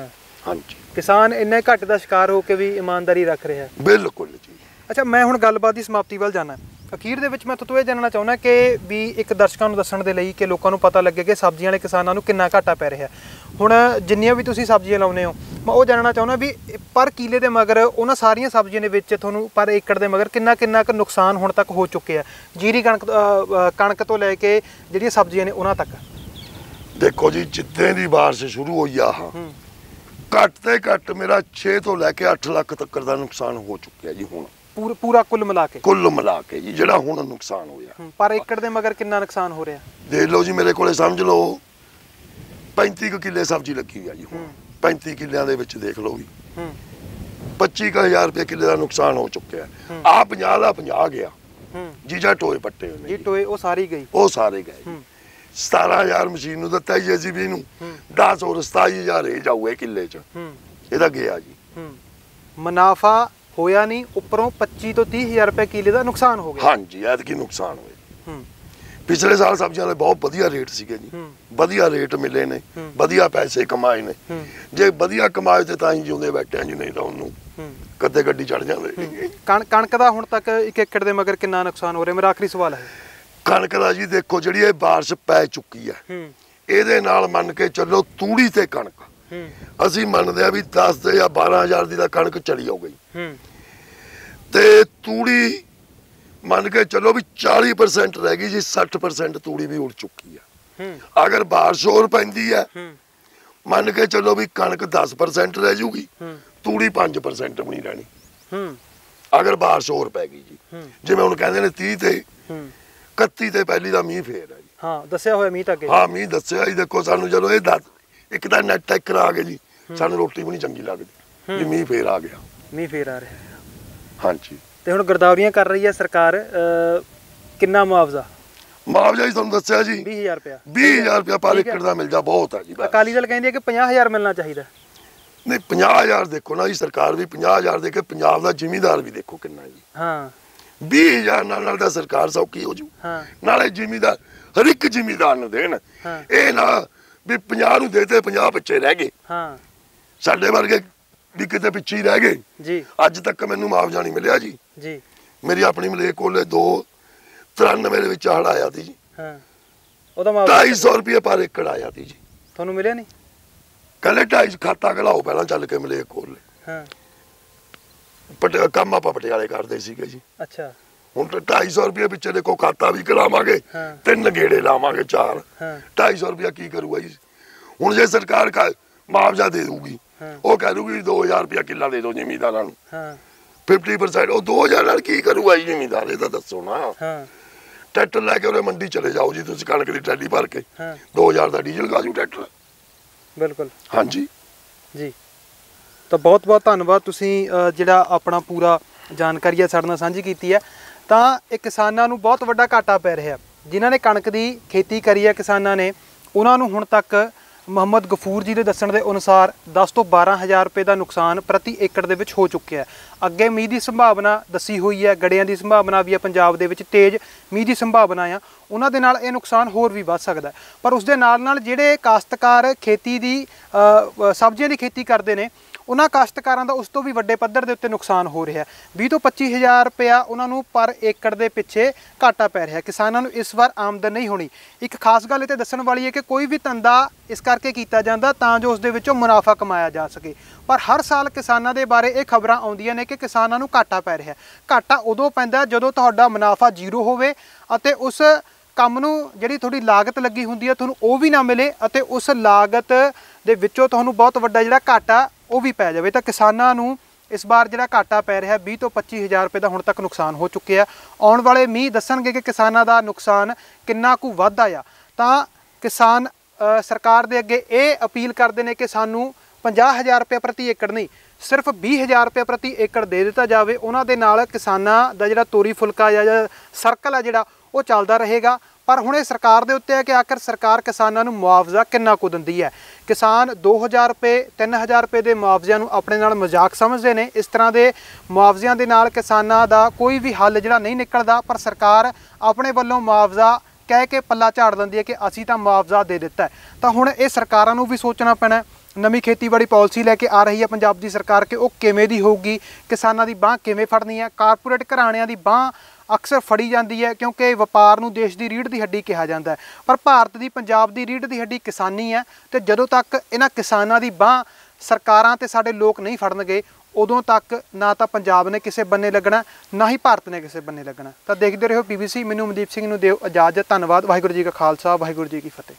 हां जी किसान इन्ने घट दा शिकार हो के भी ईमानदारी रख रहा है बिल्कुल जी। अच्छा मैं हुण गलबात दी समाप्ति वल जाना अखीर दे विच मैं तुहानू यह जानना चाहुंदा कि भी एक दर्शकों को दस्सण दे लई कि लोगों को पता लगे कि सब्जियां वाले किसानों कितना घाटा पै रहा है। हुण जिन्नियां भी तुसीं सब्जियां लाउंदे हो मैं वह जानना चाहुंदा भी पर किले दे मगर उन्हां सारियां सब्जियां दे विच तुहानू पर एकड़ दे मगर कितना कितना क नुकसान हुण तक हो चुके हैं, जीरी कणक कणक तो लैके जिहड़ियां सब्जियां ने उन्हां तक? देखो जी, जिद्दे दी बारिश शुरू होई आ हां घटते घट मेरा छे तो लैके अठ लाख तक दा नुकसान हो चुका है जी। हुण पूरा पूरा कुल मिला के कुल मिला के जी जिहड़ा हुण नुकसान होया पर एकड़ दे मगर कितना नुकसान हो रहा देख लो जी। मेरे कोले समझ लो पैंती क किले सब्जी लगी हुई है जी। हुण पैंती किलियां दे विच देख लो भी पच्ची क हज़ार रुपये किले का नुकसान हो चुका है। आ पचास का पचास गया जीजा टोए पट्टे जी, टोए वो सारी गई वो सारे गए। सतारह हज़ार मशीन नूं दित्ता जी एसीबी नूं, दस और सताई हज़ार ये जाऊए किले च इहदा गया जी। मुनाफा होया नहीं, उपरों पच्ची तो तीह हज़ार रुपये किले का नुकसान हो गया। हाँ जी, ऐतकी नुकसान होया। पिछले साल सब्जियां दे बहुत वधिया रेट सीगे जी, वधिया रेट मिले ने, वधिया पैसे कमाए ने। जे वधिया कमाए ते तां ही जिउंदे बैठे जी, नहीं तां उहनूं कदे गड्डी चढ़ जांदे। कण कणक दा हुण तक एक एकड़ दे मगर कितना नुकसान हो रिहा? मेरा आखिरी सवाल है कणक दा जी। देखो जिहड़ी इह बारिश पै चुकी है इहदे नाल मंन के चलो तूड़ी ते कणक असीं मंनदे आ वी दस ते जां बारह हज़ार दी तां कणक चली हो गई ते तूड़ी मान के चलो भी चाली परसेंट रह गई जी, सठ परसेंट तूड़ी भी उड़ चुकी है। अगर बारिश होर पैंदी है मान के चलो भी कणक दस परसेंट रह जूगी, तूड़ी पांच परसेंट भी नहीं रहनी अगर बारिश होर पै गई जी। जिवें हुण कहंदे ने तीह ते इकत्ती ते पहली दा मींह फेर है जी। हां दस्सिया होया मींह तक। हां मींह दस्सिया जी। देखो सानू चलो ये दस एक दा नेट टैक करा गए जी, सानू रोटी भी नहीं चंगी लगदी जी, मींह फेर आ गया, मींह फेर आ रहा। हां जी, ते हुण गिरदावरियां कर रही है सरकार। कितना मुआवजा? मुआवजा ही तुहानू दस्सिया जी बीह हज़ार रुपया। बीह हज़ार रुपया पर एकड़ दा मिल जा बहुत है जी। अकाली दल कहंदी है कि पचास हज़ार मिलना चाहिए। नहीं पचास हज़ार देखो ना जी, सरकार भी पचास हज़ार दे के पंजाब दा जिमीदार भी देखो कितना जी। हां बीह हज़ार नाल नाल दा सरकार सौखी हो जू, नाले जिमीदार हर एक जिमीदार नूं देण। इह ना भी पचास नूं देते पचास पिछे रह गए। हां साडे वर्गे भी किते पिछे रह गए जी। अज तक मैनूं मुआवजा नहीं मिलिया जी जी। मेरी अपनी मलेरकोले दो तिरानवे दे विच हड़ आया थी जी। हां ओदा माफ ढाई सौ रुपये पर एकड़ आया थी जी। थानू मिलिया नहीं? कहले ढाई खाता घलाओ पहला चल के मलेरकोले। हां पटियाला काम आपा पटियाले करदे सीगे जी। अच्छा हुण तो ढाई सौ रुपये पिछे देखो खाता भी घलावांगे, तीन गेड़े लावांगे, चार ढाई सौ रुपया की करूगा जी। हुण जे सरकार का मुआवजा दे दूगी वो कह दूगी दो हज़ार रुपया किला दे दो जिमीदारां नूं। हां फिफ्टी परसेंट वो दो हज़ार की करूगा जी जिमीदार? ये दसो ना। हाँ। ट्रैक्टर लैके उरे मंडी चले जाओ जी, तुम कणक की ट्रैली भर के दो हज़ार का डीजल गा जू ट्रैक्टर। बिल्कुल हाँ जी जी। तो बहुत बहुत धन्यवाद, तुसीं जिहड़ा अपना पूरा जानकारी है साडे नाल सांझी कीती है। तो एक किसानां नूं बहुत वड्डा घाटा पै रिहा, जिन्हां ने कणक की खेती करी है किसानां ने उन्हां नूं हुण तक ਮੁਹੰਮਦ ਗਫੂਰ जी के दस्सण के अनुसार दस तो बारह हज़ार रुपये का नुकसान प्रति एकड़ दे विच हो चुक्या है। अगे मीँह की संभावना दसी हुई है, गड़ियां की संभावना भी है, पंजाब दे विच तेज़ मीँह की संभावना आ, उन्हां दे नाल इह नुकसान होर भी वध सकदा है। पर उसदे नाल नाल जिहड़े काश्तकार खेती की सब्जियां की खेती करते हैं उन्हां काश्तकारां दा उस तो भी वड्डे पद्धर दे उत्ते नुकसान हो रहा है। बीस तो पच्चीस हज़ार रुपया उन्हां नूं पर एकड़ दे पिछे घाटा पै रहा है। किसानां नूं इस वार आमदन नहीं होनी। एक खास गल इत्थे दस्सण वाली है कि कोई भी धंधा इस करके किया जाता तां जो उस दे विचों मुनाफा कमाया जा सके, पर हर साल किसानों के बारे ये खबर आउंदियां ने कि किसानों को घाटा पै रहा है। घाटा उदों पैंदा जदों तुहाडा मुनाफा जीरो होवे अते उस काम नूं जिहड़ी थोड़ी लागत लगी हुंदी है तुहानूं वो भी ना मिले अते उस लागत दे विचों तुहानूं बहुत वड्डा जिहड़ा घाटा वो भी पै जावे। तां किसानां नूं इस बार जिहड़ा घाटा पै रहा है बीस तो पच्ची हज़ार रुपये का हुण तक नुकसान हो चुक्या है। आउण वाले मींह दस्सणगे कि किसानां दा नुकसान किन्ना कु वधदा आ। तां किसान सरकार दे अगे ये अपील करते हैं कि सानू पचास हज़ार रुपया प्रति एकड़ नहीं सिर्फ बीस हज़ार रुपया प्रति एकड़ दे दिता जाए। उन्हां दे नाल किसानां दा जिहड़ा तोरी फुलका या सर्कल है जिहड़ा वो चलदा रहेगा। पर हुणे सरकार दे उत्ते है कि आखिर सरकार किसानां नू मुआवजा किन्ना कु दिंदी है। किसान दो हज़ार रुपये तीन हज़ार रुपये के मुआवजे नू अपने नाल मजाक समझदे ने। इस तरह के मुआवजियां दे नाल किसानां दा कोई भी हल जिहड़ा नहीं निकलदा, पर सरकार अपने वल्लों मुआवजा कह के पला झाड़ देंदी है कि असी तो मुआवजा दे दिता है। तो हुण ये सरकारां नूं भी सोचना पैना। नवी खेतीबाड़ी पॉलिसी लैके आ रही है पंजाब दी सरकार कि वह किवें दी होगी, किसानां दी बांह किवें फड़नी है, कारपोरेट घराणियां दी बांह अक्सर फड़ी जाती है क्योंकि व्यापार में देश की रीढ़ की हड्डी कहा जाता है। पर भारत की पंजाब की रीढ़ की हड्डी किसानी है तो जदों तक इन्हां किसानां दी बांह सरकारां ते साडे लोक नहीं फड़नगे उदों तक ना तो पंजाब ने किसी बन्ने लगना ना ही भारत ने किसी बन्ने लगना। तो देखते रहो पी बी सी। मैनूं उमदीप सिंह नूं दिओ इजाजत। धन्नवाद। वाहिगुरू जी का खालसा वाहिगुरू जी की फतेह।